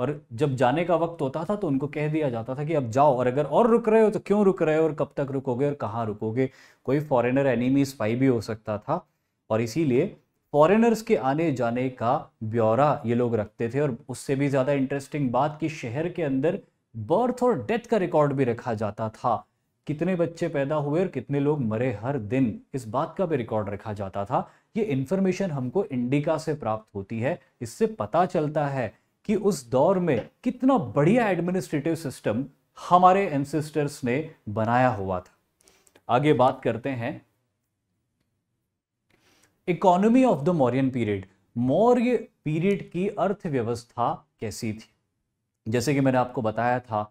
और जब जाने का वक्त होता था तो उनको कह दिया जाता था कि अब जाओ, और अगर और रुक रहे हो तो क्यों रुक रहे हो और कब तक रुकोगे और कहाँ रुकोगे। कोई फॉरेनर एनिमी स्पाई भी हो सकता था और इसीलिए फॉरेनर्स के आने जाने का ब्यौरा ये लोग रखते थे। और उससे भी ज़्यादा इंटरेस्टिंग बात कि शहर के अंदर बर्थ और डेथ का रिकॉर्ड भी रखा जाता था, कितने बच्चे पैदा हुए और कितने लोग मरे हर दिन, इस बात का भी रिकॉर्ड रखा जाता था। ये इन्फॉर्मेशन हमको इंडिका से प्राप्त होती है। इससे पता चलता है कि उस दौर में कितना बढ़िया एडमिनिस्ट्रेटिव सिस्टम हमारे एंसेस्टर्स ने बनाया हुआ था। आगे बात करते हैं economy of the Mauryan period. Maurya period की अर्थव्यवस्था कैसी थी? जैसे कि मैंने आपको बताया था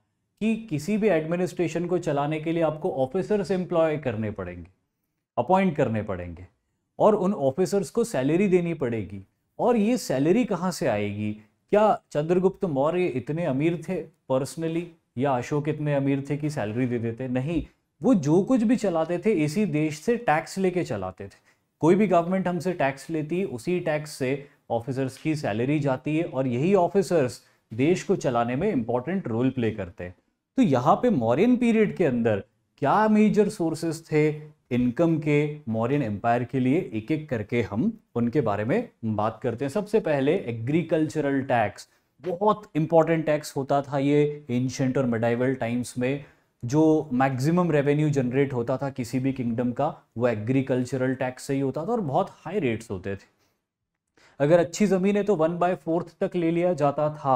कि किसी भी एडमिनिस्ट्रेशन को चलाने के लिए आपको ऑफिसर्स एम्प्लॉय करने पड़ेंगे, अपॉइंट करने पड़ेंगे और उन ऑफिसर्स को सैलरी देनी पड़ेगी। और ये सैलरी कहाँ से आएगी? क्या चंद्रगुप्त मौर्य इतने अमीर थे पर्सनली या अशोक इतने अमीर थे कि सैलरी दे देते? नहीं, वो जो कुछ भी चलाते थे इसी देश से टैक्स लेके चलाते थे। कोई भी गवर्नमेंट हमसे टैक्स लेती, उसी टैक्स से ऑफिसर्स की सैलरी जाती है और यही ऑफिसर्स देश को चलाने में इंपॉर्टेंट रोल प्ले करते हैं। तो यहाँ पे मौर्यन पीरियड के अंदर क्या मेजर सोर्सेस थे इनकम के मौर्यन एम्पायर के लिए, एक एक करके हम उनके बारे में बात करते हैं। सबसे पहले एग्रीकल्चरल टैक्स, बहुत इंपॉर्टेंट टैक्स होता था ये एंशिएंट और मेडाइवल टाइम्स में। जो मैक्सिमम रेवेन्यू जनरेट होता था किसी भी किंगडम का वो एग्रीकल्चरल टैक्स से ही होता था और बहुत हाई रेट्स होते थे। अगर अच्छी ज़मीन है तो वन बाय फोर्थ तक ले लिया जाता था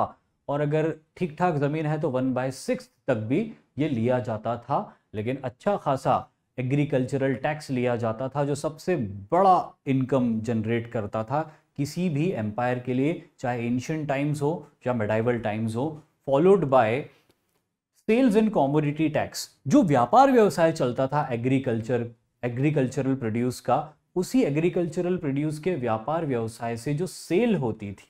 और अगर ठीक ठाक ज़मीन है तो वन बाय सिक्स तक भी ये लिया जाता था। लेकिन अच्छा खासा एग्रीकल्चरल टैक्स लिया जाता था जो सबसे बड़ा इनकम जनरेट करता था किसी भी एम्पायर के लिए, चाहे एंशिएंट टाइम्स हो चाहे मेडाइवल टाइम्स हो। Followed by sales and commodity tax, जो व्यापार व्यवसाय चलता था एग्रीकल्चर एग्रीकल्चरल प्रोड्यूस का, उसी एग्रीकल्चरल प्रोड्यूस के व्यापार व्यवसाय से जो सेल होती थी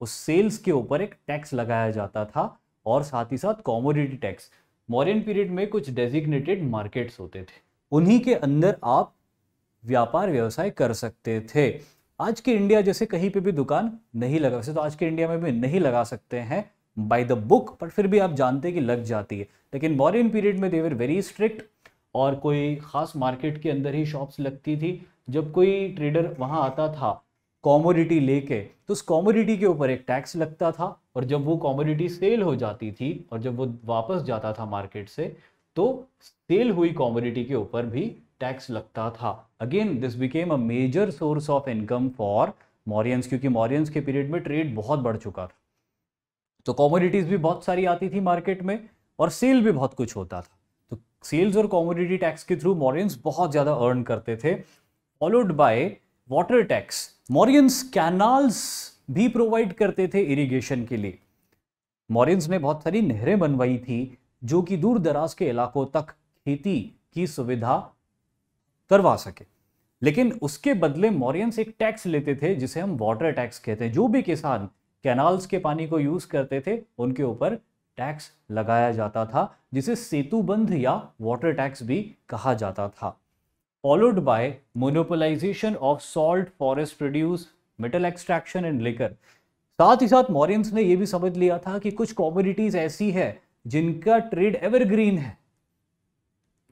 उस सेल्स के ऊपर एक टैक्स लगाया जाता था। और साथ ही साथ कॉमोडिटी टैक्स, मौर्यन पीरियड में कुछ डेजिग्नेटेड मार्केट्स होते थे, उन्हीं के अंदर आप व्यापार व्यवसाय कर सकते थे। आज के इंडिया जैसे कहीं पे भी दुकान नहीं लगा सकते, तो आज के इंडिया में भी नहीं लगा सकते हैं बाय द बुक, पर फिर भी आप जानते कि लग जाती है। लेकिन मौर्यन पीरियड में दे वर वेरी स्ट्रिक्ट और कोई ख़ास मार्केट के अंदर ही शॉप्स लगती थी। जब कोई ट्रेडर वहाँ आता था कॉमोडिटी लेके तो उस कॉमोडिटी के ऊपर एक टैक्स लगता था और जब वो कॉमोडिटी सेल हो जाती थी और जब वो वापस जाता था मार्केट से तो सेल हुई कॉमोडिटी के ऊपर भी टैक्स लगता था। Again this became a major source of income for Mauryans, क्योंकि मौर्यंस के पीरियड में ट्रेड बहुत बढ़ चुका था तो कॉमोडिटीज़ भी बहुत सारी आती थी मार्केट में और सेल भी बहुत कुछ होता था। तो सेल्स और कॉमोडिटी टैक्स के थ्रू मौर्यंस बहुत ज़्यादा अर्न करते थे। Followed by water tax. Mauryans canals भी प्रोवाइड करते थे इरिगेशन के लिए। मौर्यंस ने बहुत सारी नहरें बनवाई थी जो कि दूर दराज के इलाकों तक खेती की सुविधा करवा सके, लेकिन उसके बदले मौर्यंस एक टैक्स लेते थे जिसे हम वाटर टैक्स कहते हैं। जो भी किसान कैनाल्स के पानी को यूज करते थे उनके ऊपर टैक्स लगाया जाता था जिसे सेतुबंध या वाटर टैक्स भी कहा जाता था। Followed by monopolisation of salt, forest produce, metal extraction and liquor. साथ ही साथ मौर्यंस ने यह भी समझ लिया था कि कुछ कॉमोडिटीज ऐसी है जिनका ट्रेड एवरग्रीन है,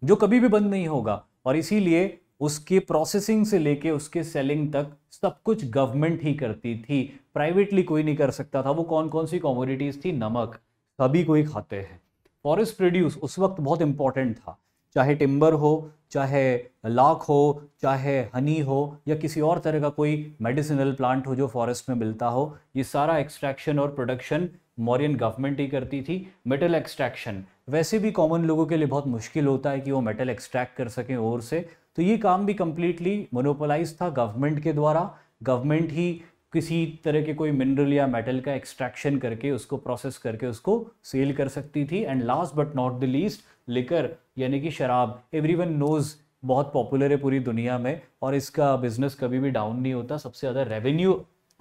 जो कभी भी बंद नहीं होगा, और इसीलिए उसके प्रोसेसिंग से लेके उसके सेलिंग तक सब कुछ गवर्नमेंट ही करती थी, प्राइवेटली कोई नहीं कर सकता था। वो कौन कौन सी कॉमोडिटीज थी? नमक, सभी कोई खाते हैं। फॉरेस्ट प्रोड्यूस उस वक्त बहुत इंपॉर्टेंट था, चाहे टिम्बर हो, चाहे लाख हो, चाहे हनी हो, या किसी और तरह का कोई मेडिसिनल प्लांट हो जो फॉरेस्ट में मिलता हो, ये सारा एक्सट्रैक्शन और प्रोडक्शन मौर्यन गवर्नमेंट ही करती थी। मेटल एक्सट्रैक्शन वैसे भी कॉमन लोगों के लिए बहुत मुश्किल होता है कि वो मेटल एक्सट्रैक्ट कर सकें और से, तो ये काम भी कम्प्लीटली मोनोपोलाइज था गवर्नमेंट के द्वारा। गवर्नमेंट ही किसी तरह के कोई मिनरल या मेटल का एक्सट्रैक्शन करके उसको प्रोसेस करके उसको सेल कर सकती थी। And last but not the least, liquor यानी कि शराब, एवरीवन नोज़ बहुत पॉपुलर है पूरी दुनिया में, और इसका बिजनेस कभी भी डाउन नहीं होता, सबसे ज़्यादा रेवेन्यू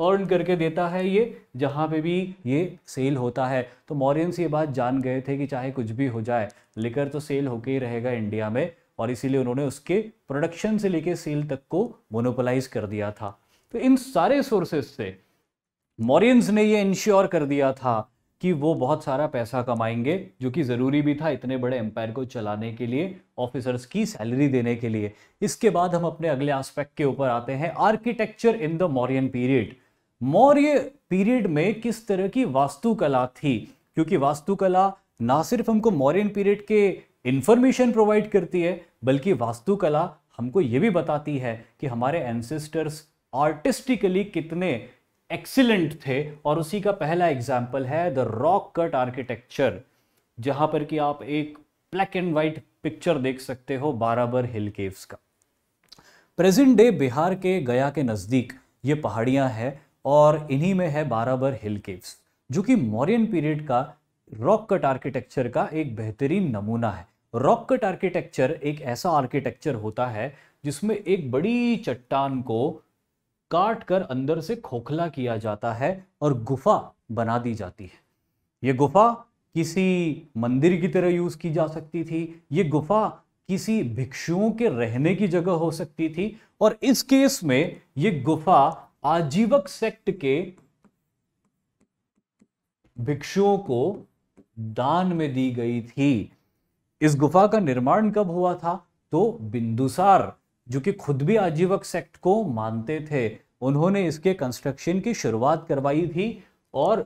अर्न करके देता है ये, जहाँ पे भी ये सेल होता है। तो मौर्यंस ये बात जान गए थे कि चाहे कुछ भी हो जाए लिकर तो सेल होके ही रहेगा इंडिया में, और इसीलिए उन्होंने उसके प्रोडक्शन से लेके सेल तक को मोनोपोलाइज कर दिया था। तो इन सारे सोर्सेस से मौर्यंस ने ये इंश्योर कर दिया था कि वो बहुत सारा पैसा कमाएंगे, जो कि ज़रूरी भी था इतने बड़े एम्पायर को चलाने के लिए, ऑफिसर्स की सैलरी देने के लिए। इसके बाद हम अपने अगले एस्पेक्ट के ऊपर आते हैं, architecture in the Mauryan period. Maurya period में किस तरह की वास्तुकला थी, क्योंकि वास्तुकला ना सिर्फ हमको मौर्यन पीरियड के इंफॉर्मेशन प्रोवाइड करती है, बल्कि वास्तुकला हमको ये भी बताती है कि हमारे एंसेस्टर्स आर्टिस्टिकली कितने एक्सीलेंट थे। और उसी का पहला एग्जाम्पल है द रॉक कट आर्किटेक्चर, जहां पर कि आप एक ब्लैक एंड वाइट पिक्चर देख सकते हो बाराबर हिल केव्स का। प्रेजेंट डे बिहार के गया के नज़दीक ये पहाड़ियां हैं और इन्हीं में है बाराबर हिल केव्स, जो कि मौर्यन पीरियड का रॉक कट आर्किटेक्चर का एक बेहतरीन नमूना है। रॉक कट आर्किटेक्चर एक ऐसा आर्किटेक्चर होता है जिसमें एक बड़ी चट्टान को काट कर अंदर से खोखला किया जाता है और गुफा बना दी जाती है। ये गुफा किसी मंदिर की तरह यूज की जा सकती थी, ये गुफा किसी भिक्षुओं के रहने की जगह हो सकती थी, और इस केस में ये गुफा आजीवक सेक्ट के भिक्षुओं को दान में दी गई थी। इस गुफा का निर्माण कब हुआ था? तो बिंदुसार, जो कि खुद भी आजीवक सेक्ट को मानते थे, उन्होंने इसके कंस्ट्रक्शन की शुरुआत करवाई थी, और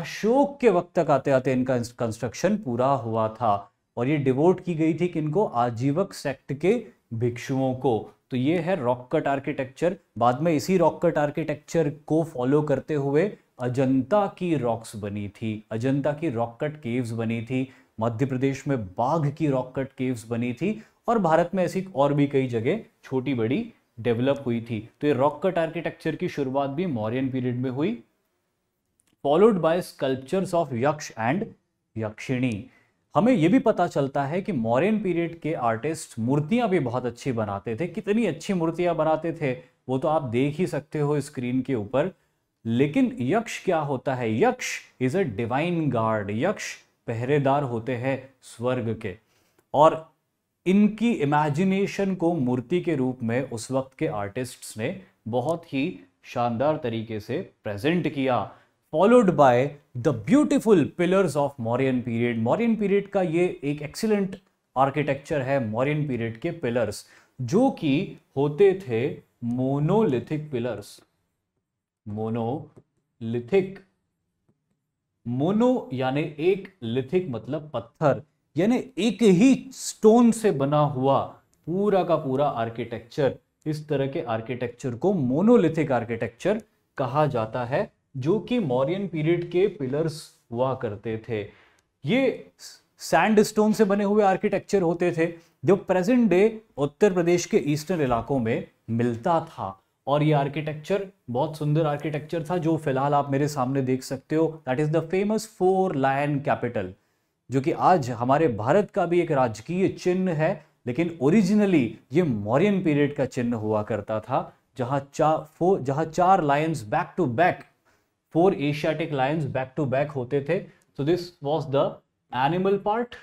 अशोक के वक्त तक आते आते इनका कंस्ट्रक्शन पूरा हुआ था। और ये डिवोट की गई थी किनको? आजीवक सेक्ट के भिक्षुओं को। तो ये है रॉक कट आर्किटेक्चर। बाद में इसी रॉक कट आर्किटेक्चर को फॉलो करते हुए अजंता की रॉक्स बनी थी, अजंता की रॉक कट केव्स बनी थी, मध्य प्रदेश में बाघ की रॉक कट केव्स बनी थी, और भारत में ऐसी और भी कई जगह छोटी बड़ी डेवलप हुई थी। तो ये रॉक कट आर्किटेक्चर की शुरुआत भी मौर्यन पीरियड में हुई। फॉलोड बाय स्कल्पचर्स ऑफ यक्ष एंड यक्षिणी। हमें यह भी पता चलता है कि मौर्यन पीरियड के आर्टिस्ट मूर्तियां भी बहुत अच्छी बनाते थे। कितनी अच्छी मूर्तियां बनाते थे वो तो आप देख ही सकते हो स्क्रीन के ऊपर। लेकिन यक्ष क्या होता है? यक्ष इज अ डिवाइन गार्ड। यक्ष पहरेदार होते हैं स्वर्ग के, और इनकी इमेजिनेशन को मूर्ति के रूप में उस वक्त के आर्टिस्ट्स ने बहुत ही शानदार तरीके से प्रेजेंट किया। Followed by the beautiful pillars of Mauryan period. Mauryan period का ये एक एक्सीलेंट आर्किटेक्चर है, मौर्यन पीरियड के पिलर्स, जो कि होते थे मोनोलिथिक पिलर्स। मोनोलिथिक, मोनो यानी एक, लिथिक मतलब पत्थर, यानी एक ही स्टोन से बना हुआ पूरा का पूरा आर्किटेक्चर। इस तरह के आर्किटेक्चर को मोनोलिथिक आर्किटेक्चर कहा जाता है, जो कि मौर्यन पीरियड के पिलर्स हुआ करते थे। ये सैंडस्टोन से बने हुए आर्किटेक्चर होते थे, जो प्रेजेंट डे उत्तर प्रदेश के ईस्टर्न इलाकों में मिलता था। और ये आर्किटेक्चर बहुत सुंदर आर्किटेक्चर था जो फिलहाल आप मेरे सामने देख सकते हो। That is the famous four lion capital, जो कि आज हमारे भारत का भी एक राजकीय चिन्ह है, लेकिन ओरिजिनली ये मौर्यन पीरियड का चिन्ह हुआ करता था, जहां चार फोर जहां चार lions back to back, four Asiatic lions back to back होते थे। So this was the animal part,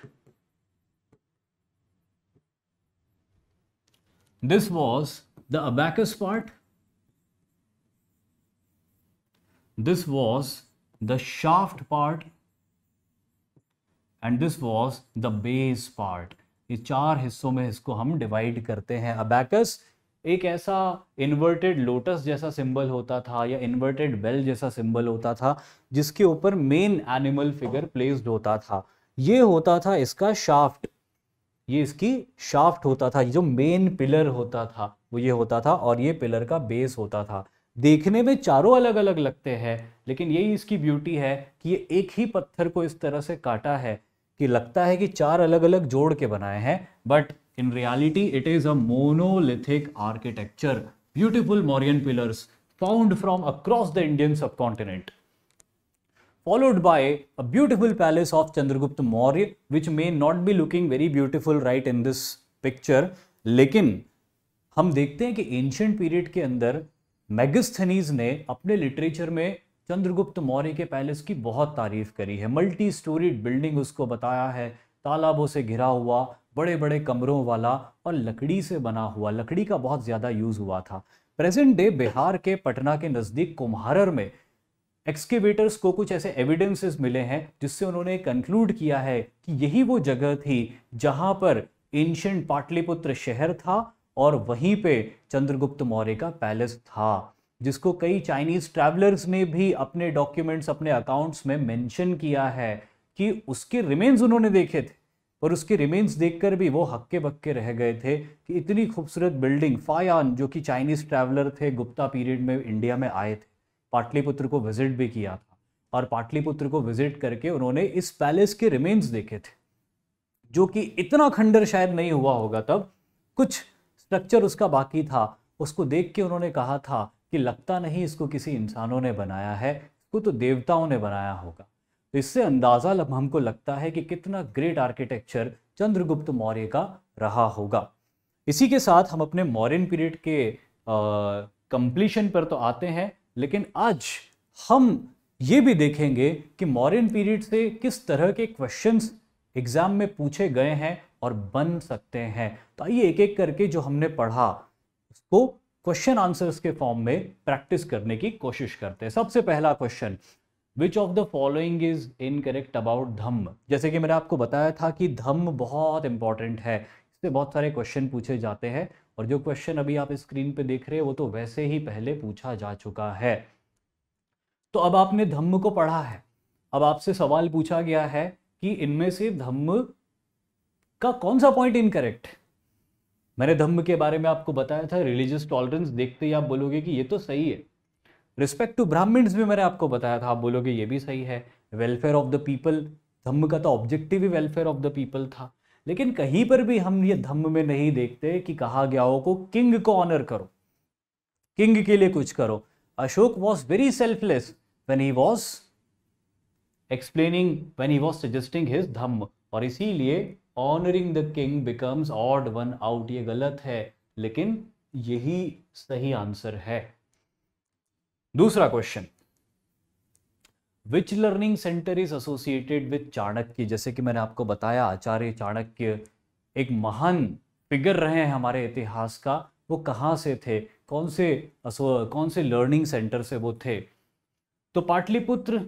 this was the abacus part, this was the shaft part and this was the base part। ये चार हिस्सों में इसको हम divide करते हैं। अबैकस एक ऐसा इन्वर्टेड लोटस जैसा सिंबल होता था या इन्वर्टेड बेल जैसा सिंबल होता था, जिसके ऊपर मेन एनिमल फिगर प्लेस्ड होता था। ये होता था इसका शाफ्ट, ये इसकी शाफ्ट होता था। ये जो मेन पिलर होता था वो ये होता था, और ये पिलर का बेस होता था। देखने में चारों अलग अलग लगते हैं, लेकिन यही इसकी ब्यूटी है कि ये एक ही पत्थर को इस तरह से काटा है कि लगता है कि चार अलग अलग जोड़ के बनाए हैं, but in reality it is a monolithic architecture. Beautiful Mauryan pillars found from across the Indian सब continent, followed by a beautiful palace of Chandragupta Maurya, which may not be looking very beautiful right in this picture। लेकिन हम देखते हैं कि ancient period के अंदर Megasthenes ने अपने लिटरेचर में चंद्रगुप्त मौर्य के पैलेस की बहुत तारीफ करी है। मल्टी स्टोरीड बिल्डिंग उसको बताया है, तालाबों से घिरा हुआ, बड़े बड़े कमरों वाला, और लकड़ी से बना हुआ। लकड़ी का बहुत ज़्यादा यूज़ हुआ था। प्रेजेंट डे बिहार के पटना के नज़दीक कुम्हारर में एक्सकेवेटर्स को कुछ ऐसे एविडेंसेस मिले हैं जिससे उन्होंने कंक्लूड किया है कि यही वो जगह थी जहाँ पर एंशिएंट पाटलिपुत्र शहर था, और वहीं पे चंद्रगुप्त मौर्य का पैलेस था, जिसको कई चाइनीज़ ट्रैवलर्स ने भी अपने डॉक्यूमेंट्स, अपने अकाउंट्स में मेंशन किया है कि उसके रिमेन्स उन्होंने देखे थे, और उसके रिमेन्स देखकर भी वो हक्के बक्के रह गए थे कि इतनी खूबसूरत बिल्डिंग। फायान, जो कि चाइनीज़ ट्रैवलर थे, गुप्ता पीरियड में इंडिया में आए थे, पाटलिपुत्र को विजिट भी किया था, और पाटलिपुत्र को विजिट करके उन्होंने इस पैलेस के रिमेन्स देखे थे, जो कि इतना खंडर शायद नहीं हुआ होगा तब, कुछ स्ट्रक्चर उसका बाकी था। उसको देख के उन्होंने कहा था कि लगता नहीं इसको किसी इंसानों ने बनाया है, इसको तो देवताओं ने बनाया होगा। तो इससे अंदाज़ा हमको लगता है कि कितना ग्रेट आर्किटेक्चर चंद्रगुप्त मौर्य का रहा होगा। इसी के साथ हम अपने मौर्यन पीरियड के कंप्लीशन पर तो आते हैं, लेकिन आज हम ये भी देखेंगे कि मौर्यन पीरियड से किस तरह के क्वेश्चंस एग्ज़ाम में पूछे गए हैं और बन सकते हैं। तो आइए एक एक करके जो हमने पढ़ा उसको क्वेश्चन आंसर्स के फॉर्म में प्रैक्टिस करने की कोशिश करते हैं। सबसे पहला question, which of the following is incorrect about Dhamma. जैसे कि मैंने आपको बताया था कि धम्म बहुत इंपॉर्टेंट है, इससे बहुत सारे क्वेश्चन पूछे जाते हैं, और जो क्वेश्चन अभी आप स्क्रीन पे देख रहे हैं वो तो वैसे ही पहले पूछा जा चुका है। तो अब आपने धम्म को पढ़ा है, अब आपसे सवाल पूछा गया है कि इनमें से धम्म का कौन सा पॉइंट इनकरेक्ट। मैंने धम्म के बारे में आपको बताया था, रिलीजियस टॉलरेंस देखते ही आप बोलोगे कि ये तो सही है। रिस्पेक्ट टू ब्राह्मण्स भी मैंने आपको बताया था, आप बोलोगे ये भी सही है। Welfare of the people, Dhamma का तो ऑब्जेक्टिव ही वेलफेयर ऑफ द पीपल था। लेकिन कहीं पर भी हम ये धम्म में नहीं देखते कि कहा गया हो को किंग को ऑनर करो, किंग के लिए कुछ करो। Ashok was very selfless when he was explaining, when he was suggesting his Dhamma, और इसीलिए honouring the king becomes odd one out. ये गलत है, लेकिन यही सही आंसर है। दूसरा question, which learning centre is associated with Chanakya. जैसे कि मैंने आपको बताया, आचार्य चाणक्य एक महान फिगर रहे हैं हमारे इतिहास का। वो कहाँ से थे, कौन से कौन से लर्निंग सेंटर से वो थे? तो पाटलिपुत्र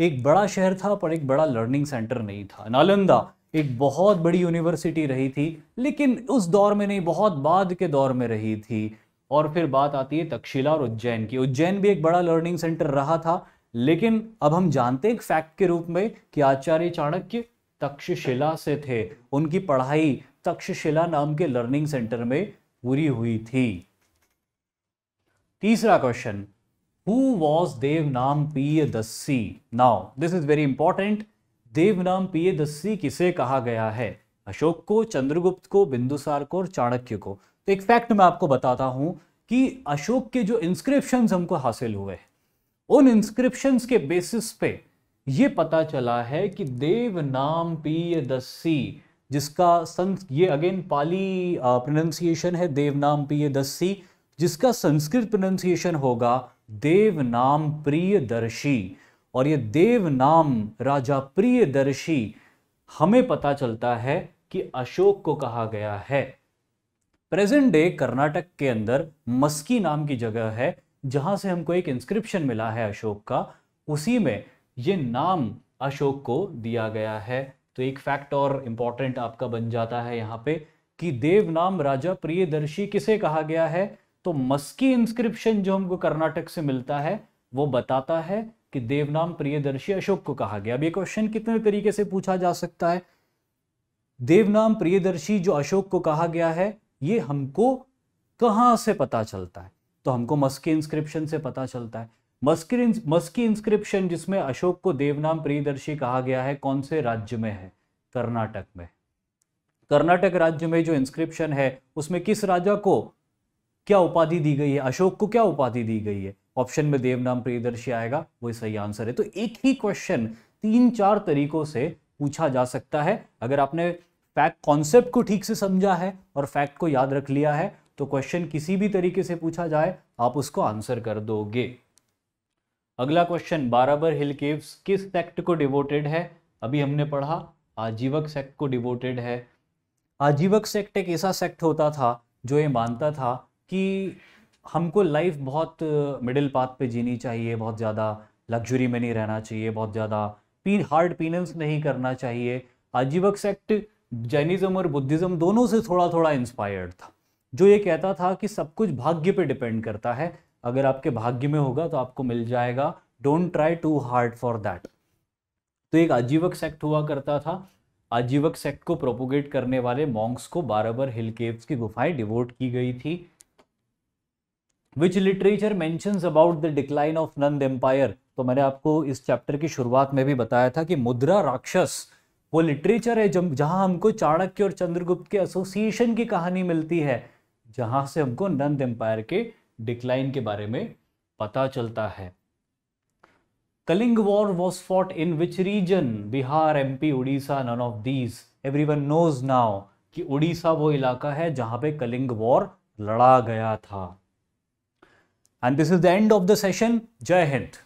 एक बड़ा शहर था, पर एक बड़ा लर्निंग सेंटर नहीं था। नालंदा एक बहुत बड़ी यूनिवर्सिटी रही थी, लेकिन उस दौर में नहीं, बहुत बाद के दौर में रही थी। और फिर बात आती है तक्षशिला और उज्जैन की। उज्जैन भी एक बड़ा लर्निंग सेंटर रहा था, लेकिन अब हम जानते हैं एक फैक्ट के रूप में कि आचार्य चाणक्य तक्षशिला से थे। उनकी पढ़ाई तक्षशिला नाम के लर्निंग सेंटर में पूरी हुई थी। तीसरा question, who was Devanam Piyadassi. Now this is very important. Devanam Piyadassi किसे कहा गया है? अशोक को, चंद्रगुप्त को, बिंदुसार को और चाणक्य को। तो एक फैक्ट मैं आपको बताता हूँ कि अशोक के जो इंस्क्रिप्शंस हमको हासिल हुए उन इंस्क्रिप्शंस के बेसिस पे ये पता चला है कि देव नाम पीय दस्सी, जिसका संस ये अगेन पाली प्रोनंसिएशन है देव नाम पीय दस्सी, जिसका संस्कृत प्रोनंसिएशन होगा देव नाम प्रियदर्शी। और ये देव नाम राजा प्रियदर्शी हमें पता चलता है कि अशोक को कहा गया है। प्रेजेंट डे कर्नाटक के अंदर मस्की नाम की जगह है जहां से हमको एक इंस्क्रिप्शन मिला है अशोक का, उसी में ये नाम अशोक को दिया गया है। तो एक फैक्ट और इम्पॉर्टेंट आपका बन जाता है यहाँ पे कि देव नाम राजा प्रियदर्शी किसे कहा गया है। तो मस्की इंस्क्रिप्शन जो हमको कर्नाटक से मिलता है वो बताता है कि देवनाम प्रियदर्शी अशोक को कहा गया। अब ये क्वेश्चन कितने तरीके से पूछा जा सकता है, देवनाम प्रियदर्शी जो अशोक को कहा गया है ये हमको कहाँ से पता चलता है? तो हमको मस्की इंस्क्रिप्शन से पता चलता है। मस्की मस्की इंस्क्रिप्शन जिसमें अशोक को देवनाम प्रियदर्शी कहा गया है कौन से राज्य में है? कर्नाटक में। कर्नाटक राज्य में जो इंस्क्रिप्शन है उसमें किस राजा को क्या उपाधि दी गई है, अशोक को क्या उपाधि दी गई है? ऑप्शन में देवनाम प्रियदर्शी आएगा, वो सही आंसर है। तो एक ही क्वेश्चन तीन चार तरीकों से पूछा जा सकता है। अगर आपने फैक्ट कॉन्सेप्ट को ठीक से समझा है और फैक्ट को याद रख लिया है तो क्वेश्चन किसी भी तरीके से पूछा जाए आप उसको आंसर कर दोगे। अगला क्वेश्चन, बाराबर हिल केव्स किस सेक्ट को डिवोटेड है? अभी हमने पढ़ा आजीवक सेक्ट को डिवोटेड है। आजीवक सेक्ट एक ऐसा सेक्ट होता था जो ये मानता था कि हमको लाइफ बहुत मिडिल पाथ पे जीनी चाहिए, बहुत ज़्यादा लग्जरी में नहीं रहना चाहिए, बहुत ज़्यादा पीन हार्ड पीनेंस नहीं करना चाहिए। आजीवक सेक्ट जैनिज़्म और बुद्धिज़्म दोनों से थोड़ा थोड़ा इंस्पायर्ड था, जो ये कहता था कि सब कुछ भाग्य पे डिपेंड करता है, अगर आपके भाग्य में होगा तो आपको मिल जाएगा, don't try too hard for that. तो एक आजीवक सेक्ट हुआ करता था। आजीवक सेक्ट को प्रोपोगेट करने वाले मॉन्क्स को बाराबर हिल केव्स की गुफाएं डिवोट की गई थी। Which literature mentions about the decline of Nanda empire, तो मैंने आपको इस चैप्टर की शुरुआत में भी बताया था कि मुद्रा राक्षस वो लिटरेचर है जहाँ हमको चाणक्य और चंद्रगुप्त के एसोसिएशन की कहानी मिलती है, जहाँ से हमको नंद एम्पायर के डिक्लाइन के बारे में पता चलता है। Kalinga war was fought in which region? Bihar, MP, Orissa, none of these. Everyone knows now कि उड़ीसा वो इलाका है जहाँ पे कलिंग वॉर लड़ा गया था। And this is the end of the session. Jai Hind.